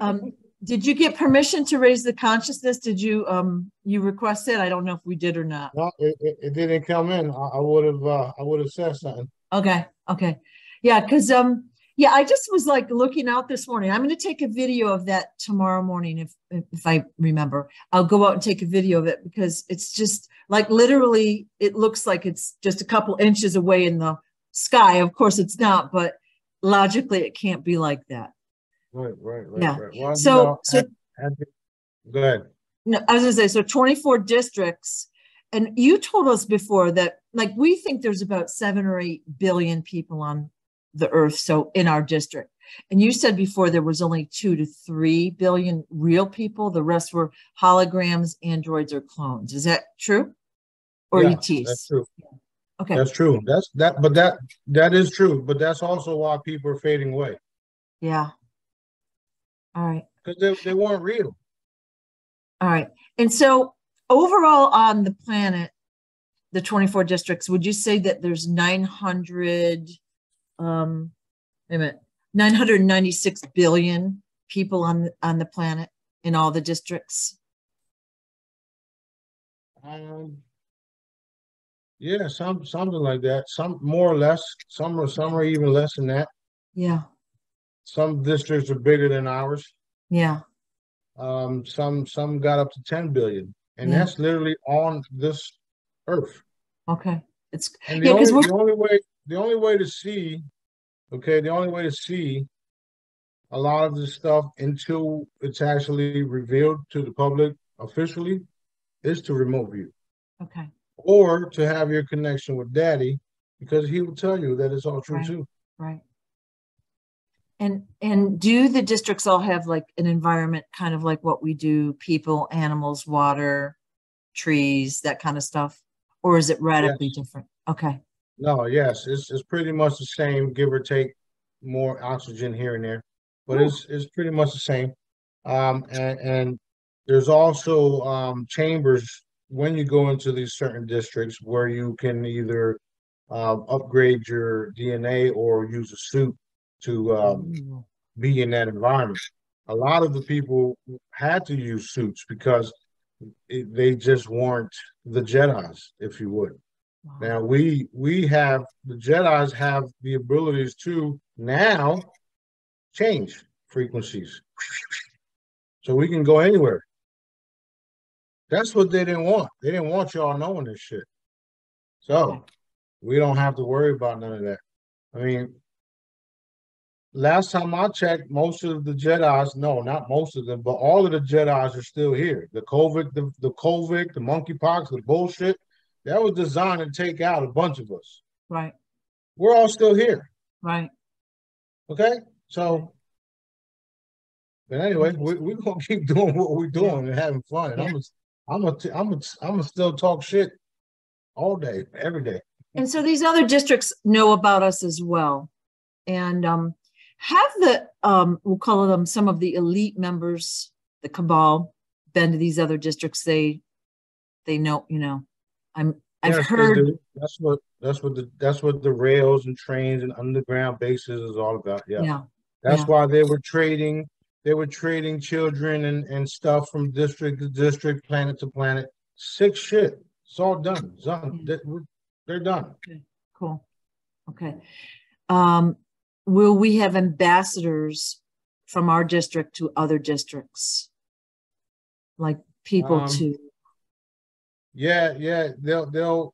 Um, did you get permission to raise the consciousness? Did you um you request it? I don't know if we did or not. No, it, it, it didn't come in. I, I would have uh, I would have said something. Okay, okay, yeah, because um yeah, I just was like looking out this morning. I'm going to take a video of that tomorrow morning if if I remember. I'll go out and take a video of it because it's just like literally it looks like it's just a couple inches away in the sky. Of course, it's not, but logically, it can't be like that. Right, right, right. Yeah. right. Well, so, you know, so I, I, go ahead. No, I was going to say, so twenty-four districts, and you told us before that, like, we think there's about seven or eight billion people on the earth, so in our district. And you said before there was only two to three billion real people. The rest were holograms, androids, or clones. Is that true? Or yeah, E Ts? That's true. Yeah. Okay. That's true. That's that, but that that is true. But that's also why people are fading away. Yeah. All right. Because they, they weren't real. All right. And so overall on the planet, the twenty-four districts, would you say that there's nine hundred, um, wait a minute, nine hundred ninety-six billion people on, on the planet in all the districts? Um, yeah, some, something like that. Some more or less, some are, some are even less than that. Yeah. Some districts are bigger than ours. Yeah. Um, some some got up to ten billion. And yeah. that's literally on this earth. Okay. It's and the, yeah, only, the only way the only way to see, okay, the only way to see a lot of this stuff until it's actually revealed to the public officially is to remote view. Okay. Or to have your connection with Daddy, because he will tell you that it's all true right. too. Right. And and do the districts all have like an environment kind of like what we do, people, animals, water, trees, that kind of stuff? Or is it radically yes. different? Okay. No, yes. It's, it's pretty much the same, give or take more oxygen here and there. But oh. it's, it's pretty much the same. Um, and, and there's also um, chambers when you go into these certain districts where you can either uh, upgrade your D N A or use a suit to um, be in that environment. A lot of the people had to use suits because it, they just weren't the Jedis, if you would. Wow. Now, we we have, the Jedis have the abilities to now change frequencies. So we can go anywhere. That's what they didn't want. They didn't want y'all knowing this shit. So we don't have to worry about none of that. I mean, last time I checked, most of the Jedis, no, not most of them, but all of the Jedis are still here. The COVID, the, the COVID, the monkeypox, the bullshit, that was designed to take out a bunch of us. Right. we're all still here. Right. Okay? So, but anyway, we, we're going to keep doing what we're doing and having fun. And I'm going I'm to I'm I'm still talk shit all day, every day. And so these other districts know about us as well. And um, have the, um, we'll call them some of the elite members, the cabal, been to these other districts. They, they know, you know, I'm, I've yeah, heard. The, that's what, that's what the, that's what the rails and trains and underground bases is all about. Yeah. yeah. That's yeah. why they were trading. They were trading children and, and stuff from district to district, planet to planet. Sick shit. It's all done. It's done. Yeah. They, they're done. Okay. Cool. Okay. Um, will we have ambassadors from our district to other districts? Like people um, to. Yeah, yeah. They'll, they'll,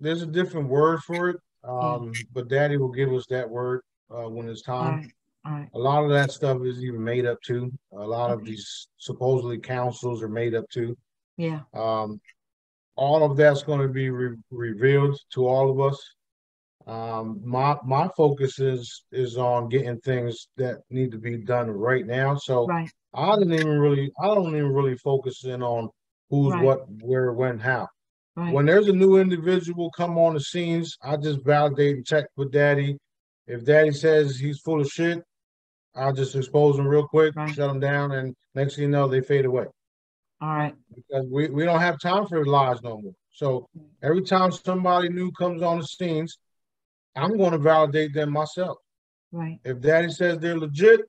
there's a different word for it. Um, yeah. But Daddy will give us that word uh, when it's time. All right. All right. A lot of that stuff is even made up too. A lot okay. of these supposedly councils are made up too. Yeah. Um, all of that's going to be re revealed to all of us. Um, my my focus is is on getting things that need to be done right now. So right. I didn't even really I don't even really focus in on who's right. what, where, when, how. Right. When there's a new individual come on the scenes, I just validate and check with Daddy. If Daddy says he's full of shit, I'll just expose him real quick, right. shut him down, and next thing you know, they fade away. All right. Because we, we don't have time for lies no more. So every time somebody new comes on the scenes, I'm going to validate them myself. Right. If Daddy says they're legit,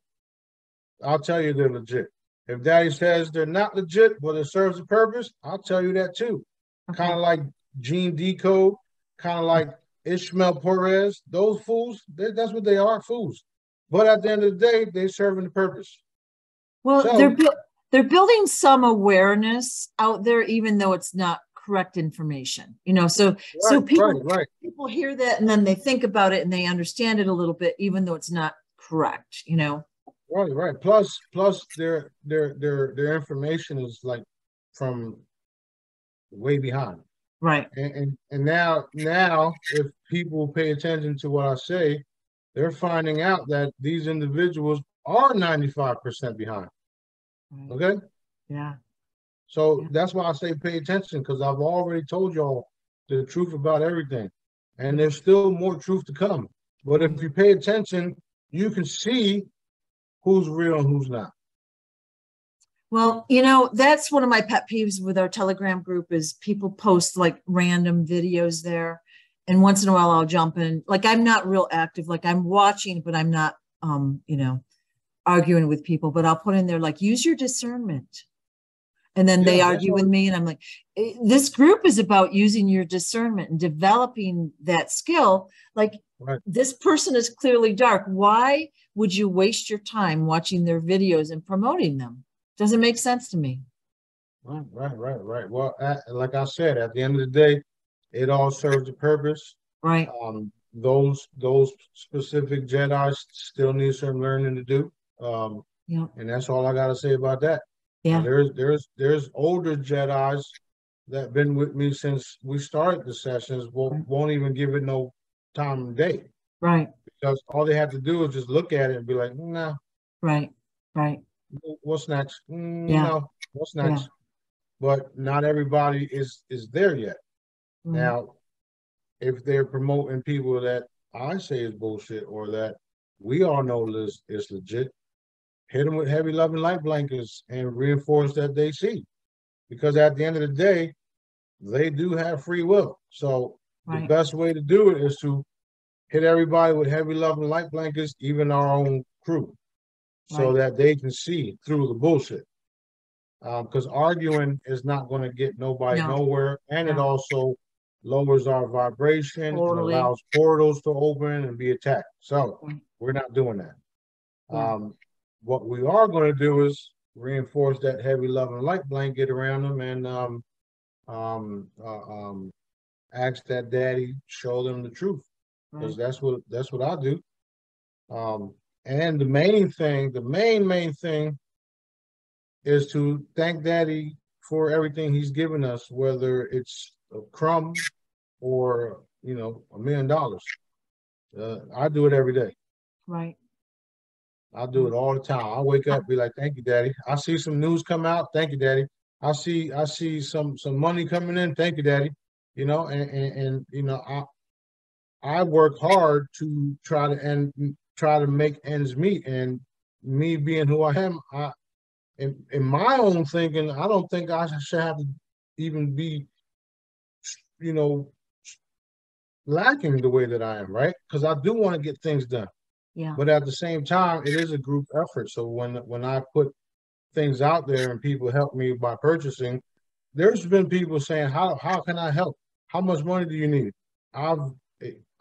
I'll tell you they're legit. If Daddy says they're not legit, but it serves a purpose, I'll tell you that too. Okay. Kind of like Gene Decode, kind of like Ishmael Perez, those fools, they, that's what they are, fools. But at the end of the day, they're serving the purpose. Well, so, they're, bu they're building some awareness out there, even though it's not correct information. You know, so, right, so people, right, right. people hear that and then they think about it and they understand it a little bit, even though it's not correct, you know. Right, right. Plus, plus their, their, their, their information is like from way behind. Right. And, and and now now if people pay attention to what I say, they're finding out that these individuals are ninety-five percent behind. Right. Okay? Yeah. So yeah. that's why I say pay attention, because I've already told y'all the truth about everything. And there's still more truth to come. But if you pay attention, you can see who's real and who's not. Well, you know, that's one of my pet peeves with our Telegram group is people post like random videos there. And once in a while I'll jump in. Like I'm not real active. Like I'm watching, but I'm not, um, you know, arguing with people. But I'll put in there like, use your discernment. And then yeah, they argue with me. And I'm like, this group is about using your discernment and developing that skill. Like right. this person is clearly dark. Why would you waste your time watching their videos and promoting them? Doesn't make sense to me. Right, right, right, right. Well, I, like I said, at the end of the day, it all serves a purpose. Right. Um, those those specific Jedi still need some learning to do. Um, yeah. And that's all I got to say about that. Yeah. There's there's there's older Jedis that been with me since we started the sessions. Won't right. won't even give it no time and day. Right. Because all they have to do is just look at it and be like, no. Nah. Right. Right. What's next? Mm, yeah. No, what's next? Yeah. But not everybody is is there yet. Mm. Now, if they're promoting people that I say is bullshit or that we all know is is legit, hit them with heavy love and light blankets and reinforce that they see, because at the end of the day, they do have free will. So right. the best way to do it is to hit everybody with heavy love and light blankets, even our own crew. So right. that they can see through the bullshit. Because um, arguing is not going to get nobody no. nowhere. And no. it also lowers our vibration. Totally. It allows portals to open and be attacked. So mm. we're not doing that. Mm. Um, what we are going to do is reinforce that heavy love and light blanket around them and um, um, uh, um, ask that Daddy show them the truth. Because right. that's what, that's what I do. Um, And the main thing, the main, main thing is to thank Daddy for everything he's given us, whether it's a crumb or, you know, a million dollars. Uh, I do it every day. Right. I do it all the time. I wake up, be like, "Thank you, Daddy." I see some news come out. Thank you, Daddy. I see, I see some some money coming in. Thank you, Daddy. You know, and and, and you know, I I work hard to try to end, try to make ends meet. And me being who I am, I in, in my own thinking, I don't think I should have to even be, you know, lacking the way that I am, right? Because I do want to get things done. Yeah. But at the same time, it is a group effort. So when when I put things out there and people help me by purchasing, there's been people saying, "How how can I help? How much money do you need?" I've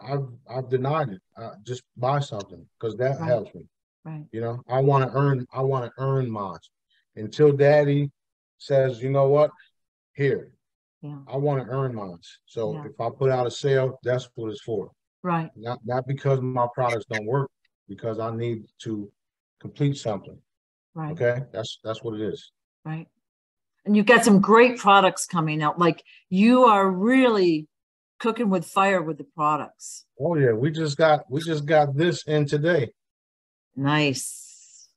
I've I've denied it. I just buy something because that right. helps me. Right. You know, I want to earn. I want to earn mine. Until Daddy says, "You know what? Here." Yeah. I want to earn mine. So yeah. if I put out a sale, that's what it's for. Right. Not not because my products don't work. Because I need to complete something. Right. Okay. That's, that's what it is. Right. And you've got some great products coming out. Like you are really cooking with fire with the products. Oh yeah. We just got, we just got this in today. Nice.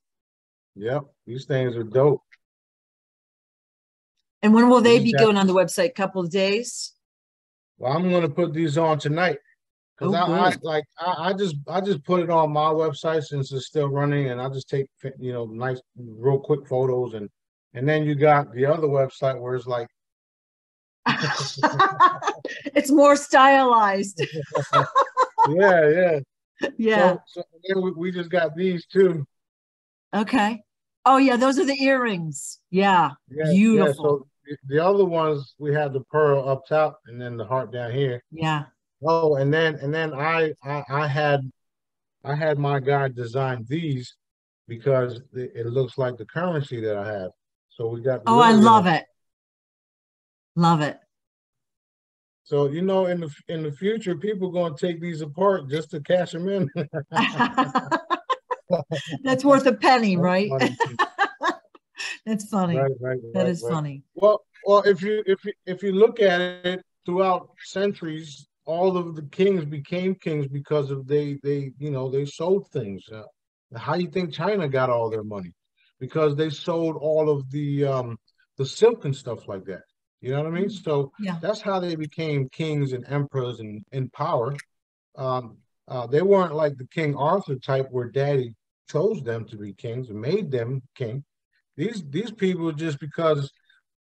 Yep. These things are dope. And when will they be going on the website? Couple of days? Well, I'm going to put these on tonight. Cause oh, I, I like I, I just I just put it on my website since it's still running, and I just take you know nice real quick photos, and and then you got the other website where it's like it's more stylized. yeah, yeah, yeah. So, so then we, we just got these too. Okay. Oh yeah, those are the earrings. Yeah, yeah beautiful. Yeah, so the other ones we have the pearl up top, and then the heart down here. Yeah. Oh, and then and then I, I I had I had my guy design these because it looks like the currency that I have. So we got. Oh, I love it. Love it. So you know, in the in the future, people are going to take these apart just to cash them in. That's worth a penny, right? That's funny. Right, right, that right, is right. funny. Well, well, if you if you, if you look at it throughout centuries. All of the kings became kings because of they, they, you know, they sold things. Uh, how do you think China got all their money? Because they sold all of the, um, the silk and stuff like that. You know what I mean? So yeah. that's how they became kings and emperors and in power. Um, uh, they weren't like the King Arthur type where Daddy chose them to be kings and made them king. These, these people just because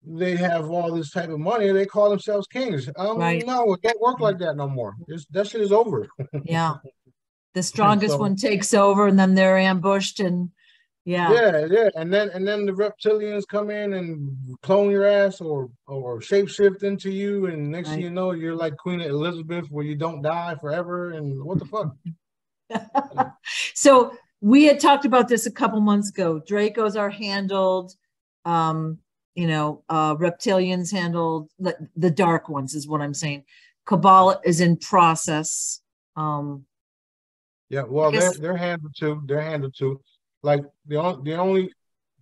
they have all this type of money and they call themselves kings. Um, right. No, it can't work like that no more. It's, that shit is over. yeah. The strongest so, one takes over and then they're ambushed and yeah. Yeah, yeah. And then and then the reptilians come in and clone your ass or or shapeshift into you, and next right. thing you know, you're like Queen Elizabeth where you don't die forever and what the fuck? So we had talked about this a couple months ago. Dracos are handled. Um You know, uh, reptilians handled the, the dark ones is what I'm saying. Kabbalah is in process. Um, yeah, well, they're, they're handled too. They're handled too. Like the only, the only,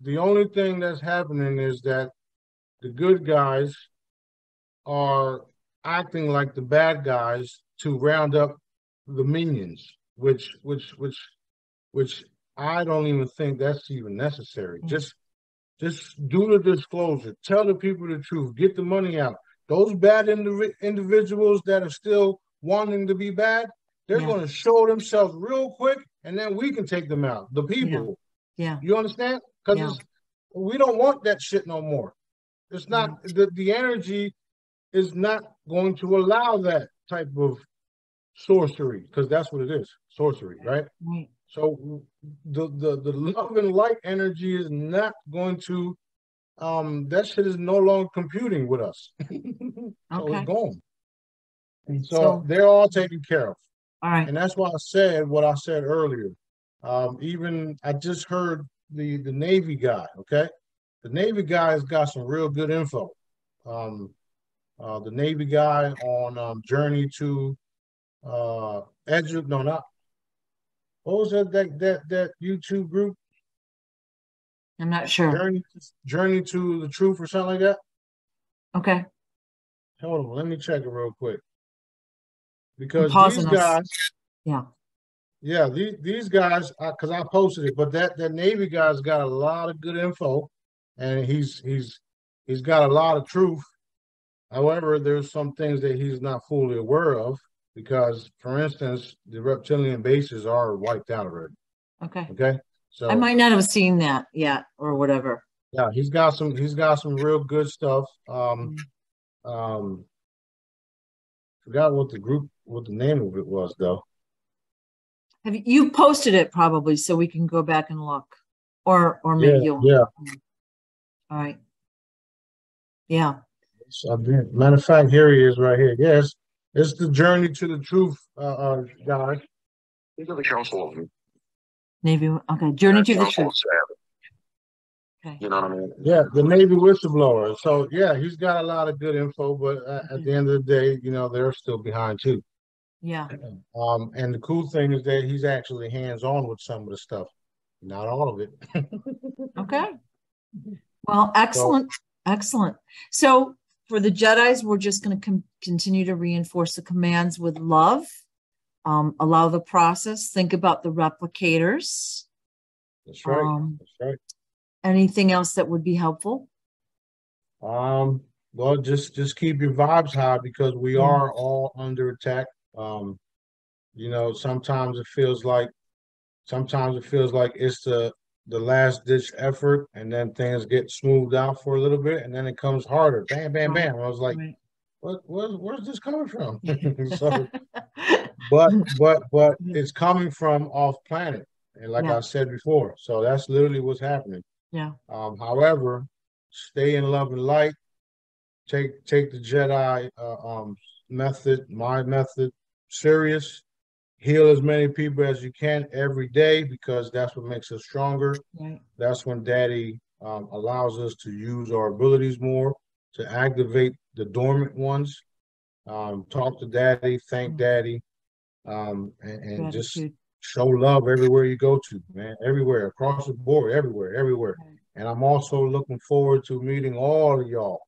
the only thing that's happening is that the good guys are acting like the bad guys to round up the minions, which, which, which, which I don't even think that's even necessary. Mm-hmm. Just. Just do the disclosure. Tell the people the truth. Get the money out. Those bad indiv individuals that are still wanting to be bad, they're yeah. going to show themselves real quick, and then we can take them out. The people. Yeah. yeah. You understand? Because yeah. we don't want that shit no more. It's not yeah. the, the energy is not going to allow that type of sorcery, because that's what it is. Sorcery, right? Right. So the, the, the love and light energy is not going to, um, that shit is no longer computing with us. so okay. it's gone. And so, so they're all taken care of. All right. And that's why I said what I said earlier. Um, even I just heard the, the Navy guy, okay? The Navy guy has got some real good info. Um, uh, the Navy guy on um, Journey to, uh, Edu, no, not. What was that, that that that YouTube group? I'm not sure. Journey, Journey to the Truth or something like that. Okay. Hold on, let me check it real quick. Because these us. guys, yeah, Yeah, these, these guys, because I, I posted it, but that, that Navy guy's got a lot of good info, and he's he's he's got a lot of truth. However, there's some things that he's not fully aware of, because, for instance, the reptilian bases are wiped out already. Okay. Okay. So I might not have seen that yet, or whatever. Yeah, he's got some. He's got some real good stuff. Um, mm-hmm. um, forgot what the group, what the name of it was, though. Have you, you posted it probably, so we can go back and look, or or maybe yeah, you'll. Yeah. All right. Yeah. So, matter of fact, here he is, right here. Yes, it's the Journey to the Truth, uh, uh guy. These are the Council of Navy. Okay, Journey to the Truth. Okay. You know what I mean? Yeah, the Navy whistleblower. So yeah, he's got a lot of good info, but uh, at yeah. the end of the day, you know, they're still behind too. Yeah. Um, and the cool thing is that he's actually hands-on with some of the stuff, not all of it. Okay. Well, excellent, so, excellent. So for the Jedis, we're just going to continue to reinforce the commands with love. Um, allow the process. Think about the replicators. That's right. Um, That's right. Anything else that would be helpful? Um, well, just just keep your vibes high, because we mm. are all under attack. Um, you know, sometimes it feels like sometimes it feels like it's the the last ditch effort, and then things get smoothed out for a little bit, and then it comes harder. Bam, bam, bam. I was like, right. what, what, where's this coming from? so, but but but it's coming from off planet, and like yeah. I said before, so that's literally what's happening. Yeah. Um, however, stay in love and light. Take take the Jedi uh, um, method, my method, serious. Heal as many people as you can every day, because that's what makes us stronger. Right. That's when Daddy um, allows us to use our abilities more, to activate the dormant ones. Um, talk to Daddy, thank Daddy, um, and, and just show love everywhere you go to, man, everywhere, across the board, everywhere, everywhere. Okay. And I'm also looking forward to meeting all of y'all,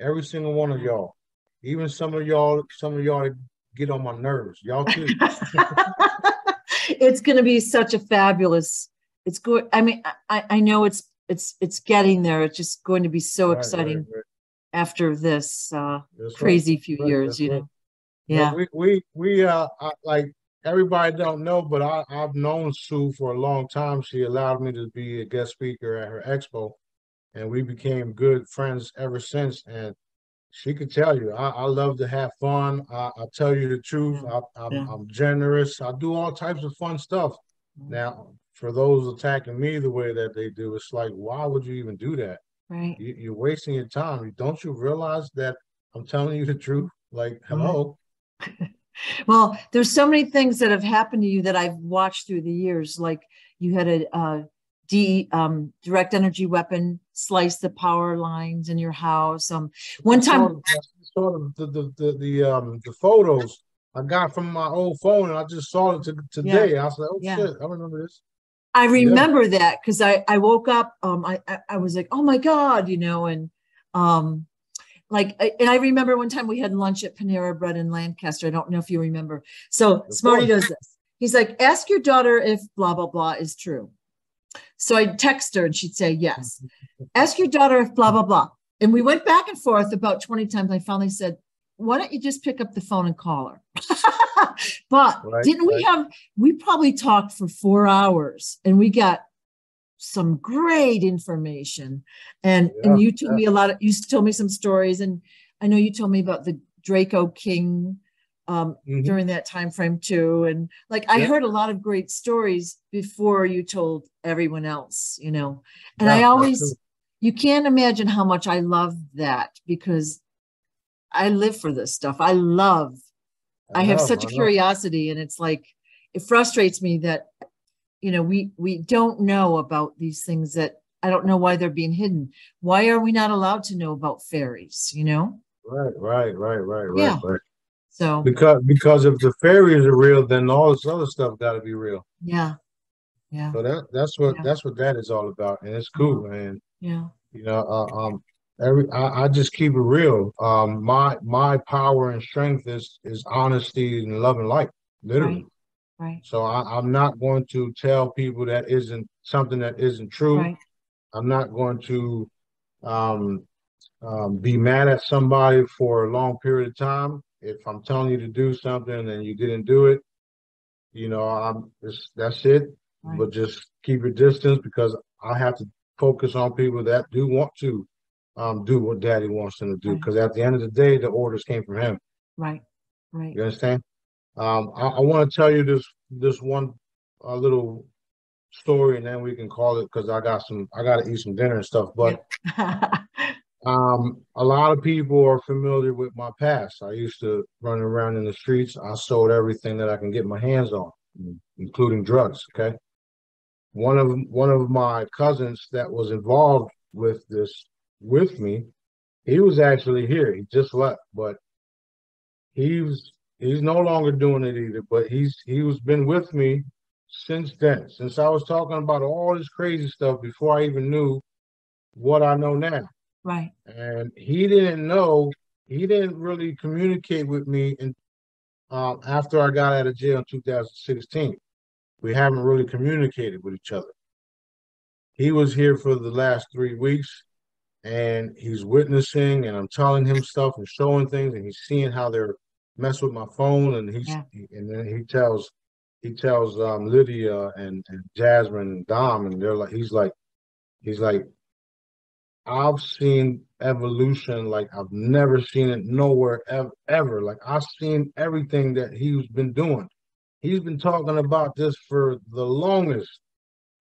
every single one of y'all, even some of y'all, some of y'all get on my nerves, y'all too. It's going to be such a fabulous, it's good. I mean, I, I know it's, it's, it's getting there. It's just going to be so right, exciting right, right. after this uh, crazy right. few right, years, you right. know? Yeah. No, we, we, we uh, I, like, everybody don't know, but I, I've known Sue for a long time. She allowed me to be a guest speaker at her expo, and we became good friends ever since. And she could tell you, I, I love to have fun. I, I tell you the truth. I, I'm, yeah. I'm generous. I do all types of fun stuff. Now, for those attacking me the way that they do, it's like, why would you even do that? Right. You, you're wasting your time. Don't you realize that I'm telling you the truth? Like, hello. Right. Well, there's so many things that have happened to you that I've watched through the years. Like you had a uh, D, um, direct energy weapon slice the power lines in your house. Um, one time, I saw, I saw the the the, the, um, the photos I got from my old phone, and I just saw it to, today. Yeah. I was like, oh yeah. shit, I remember this. I remember yeah. that because I I woke up. Um, I, I I was like, oh my God, you know, and um. Like, and I remember one time we had lunch at Panera Bread in Lancaster. I don't know if you remember. So Smarty does this. He's like, ask your daughter if blah, blah, blah is true. So I'd text her and she'd say, yes. Ask your daughter if blah, blah, blah. And we went back and forth about twenty times. I finally said, why don't you just pick up the phone and call her? But right, didn't we right. have, we probably talked for four hours and we got some great information, and yeah, and you told yeah. me a lot of, you told me some stories, and I know you told me about the Draco King um mm-hmm. during that time frame too, and like yeah. I heard a lot of great stories before you told everyone else, you know, and yeah, I always you can't imagine how much I love that, because I live for this stuff. I love I, I love, have such I a curiosity, and it's like it frustrates me that you know, we, we don't know about these things that I don't know why they're being hidden. Why are we not allowed to know about fairies, you know? Right, right, right, right, yeah. right, right. So because because if the fairies are real, then all this other stuff gotta be real. Yeah. Yeah. So that that's what yeah. that's what that is all about. And it's cool, mm-hmm. man. Yeah. You know, uh, um every I, I just keep it real. Um my my power and strength is is honesty and love and light, literally. Right. Right. So I, I'm not going to tell people that isn't something that isn't true. Right. I'm not going to um, um, be mad at somebody for a long period of time. If I'm telling you to do something and you didn't do it, you know, I'm just, that's it. Right. But just keep your distance, because I have to focus on people that do want to um, do what Daddy wants them to do. Because right. at the end of the day, the orders came from him. Right. Right. You understand? Um, I, I want to tell you this this one uh, little story, and then we can call it, because I got some I got to eat some dinner and stuff. But um, a lot of people are familiar with my past. I used to run around in the streets. I sold everything that I can get my hands on, including drugs. Okay, one of one of my cousins that was involved with this with me, he was actually here. He just left, but he's he's no longer doing it either. But he's he was been with me since then, since I was talking about all this crazy stuff before I even knew what I know now. Right. And he didn't know, he didn't really communicate with me in, um, after I got out of jail in two thousand sixteen. We haven't really communicated with each other. He was here for the last three weeks and he's witnessing, and I'm telling him stuff and showing things, and he's seeing how they're messing with my phone, and he's, yeah. and then he tells He tells um, Lydia and, and Jasmine and Dom, and they're like, he's like, he's like, I've seen evolution like I've never seen it nowhere ever. ever. Like, I've seen everything that he's been doing. He's been talking about this for the longest,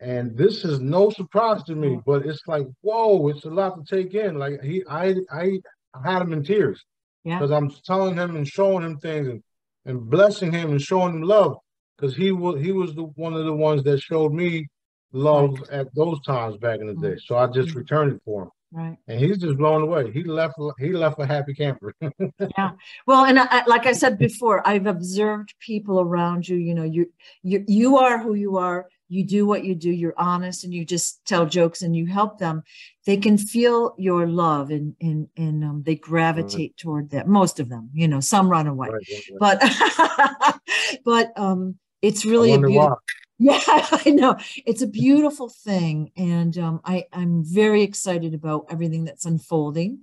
and this is no surprise to me. But it's like, whoa, it's a lot to take in. Like he, I, I, I had him in tears because yeah. I'm telling him and showing him things, and, and blessing him and showing him love. Because he was he was the, one of the ones that showed me love right. at those times back in the day. So I just returned it for him. Right. And he's just blown away. He left he left a happy camper. Yeah. Well, and I, like I said before, I've observed people around you. You know, you you you are who you are. You do what you do. You're honest, and you just tell jokes, and you help them. They can feel your love, and and and um, they gravitate right. toward that. Most of them, you know, some run away, right, right, right. but but um. It's really a beautiful, yeah, I know. It's a beautiful thing. And um, I, I'm very excited about everything that's unfolding.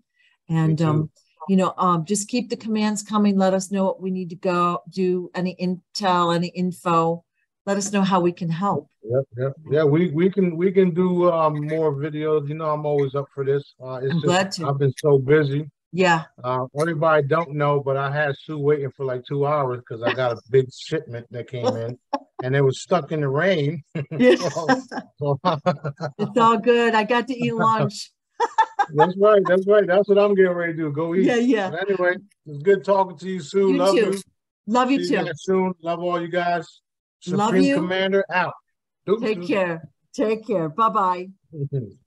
And, um, you know, um, just keep the commands coming. Let us know what we need to go do, any intel, any info. Let us know how we can help. Yep, yep. Yeah, we, we can we can do um, more videos. You know, I'm always up for this. Uh, it's I'm just, glad to. I've been so busy. Yeah. Uh, everybody don't know, but I had Sue waiting for like two hours because I got a big shipment that came in, and it was stuck in the rain. so, so it's all good. I got to eat lunch. That's right. That's right. That's what I'm getting ready to do. Go eat. Yeah, yeah. But anyway, it's good talking to you, Sue. You Love too. you. Love you See too. You guys soon. Love all you guys. Supreme Love you. Commander out. Doop, Take doop. care. Take care. Bye bye.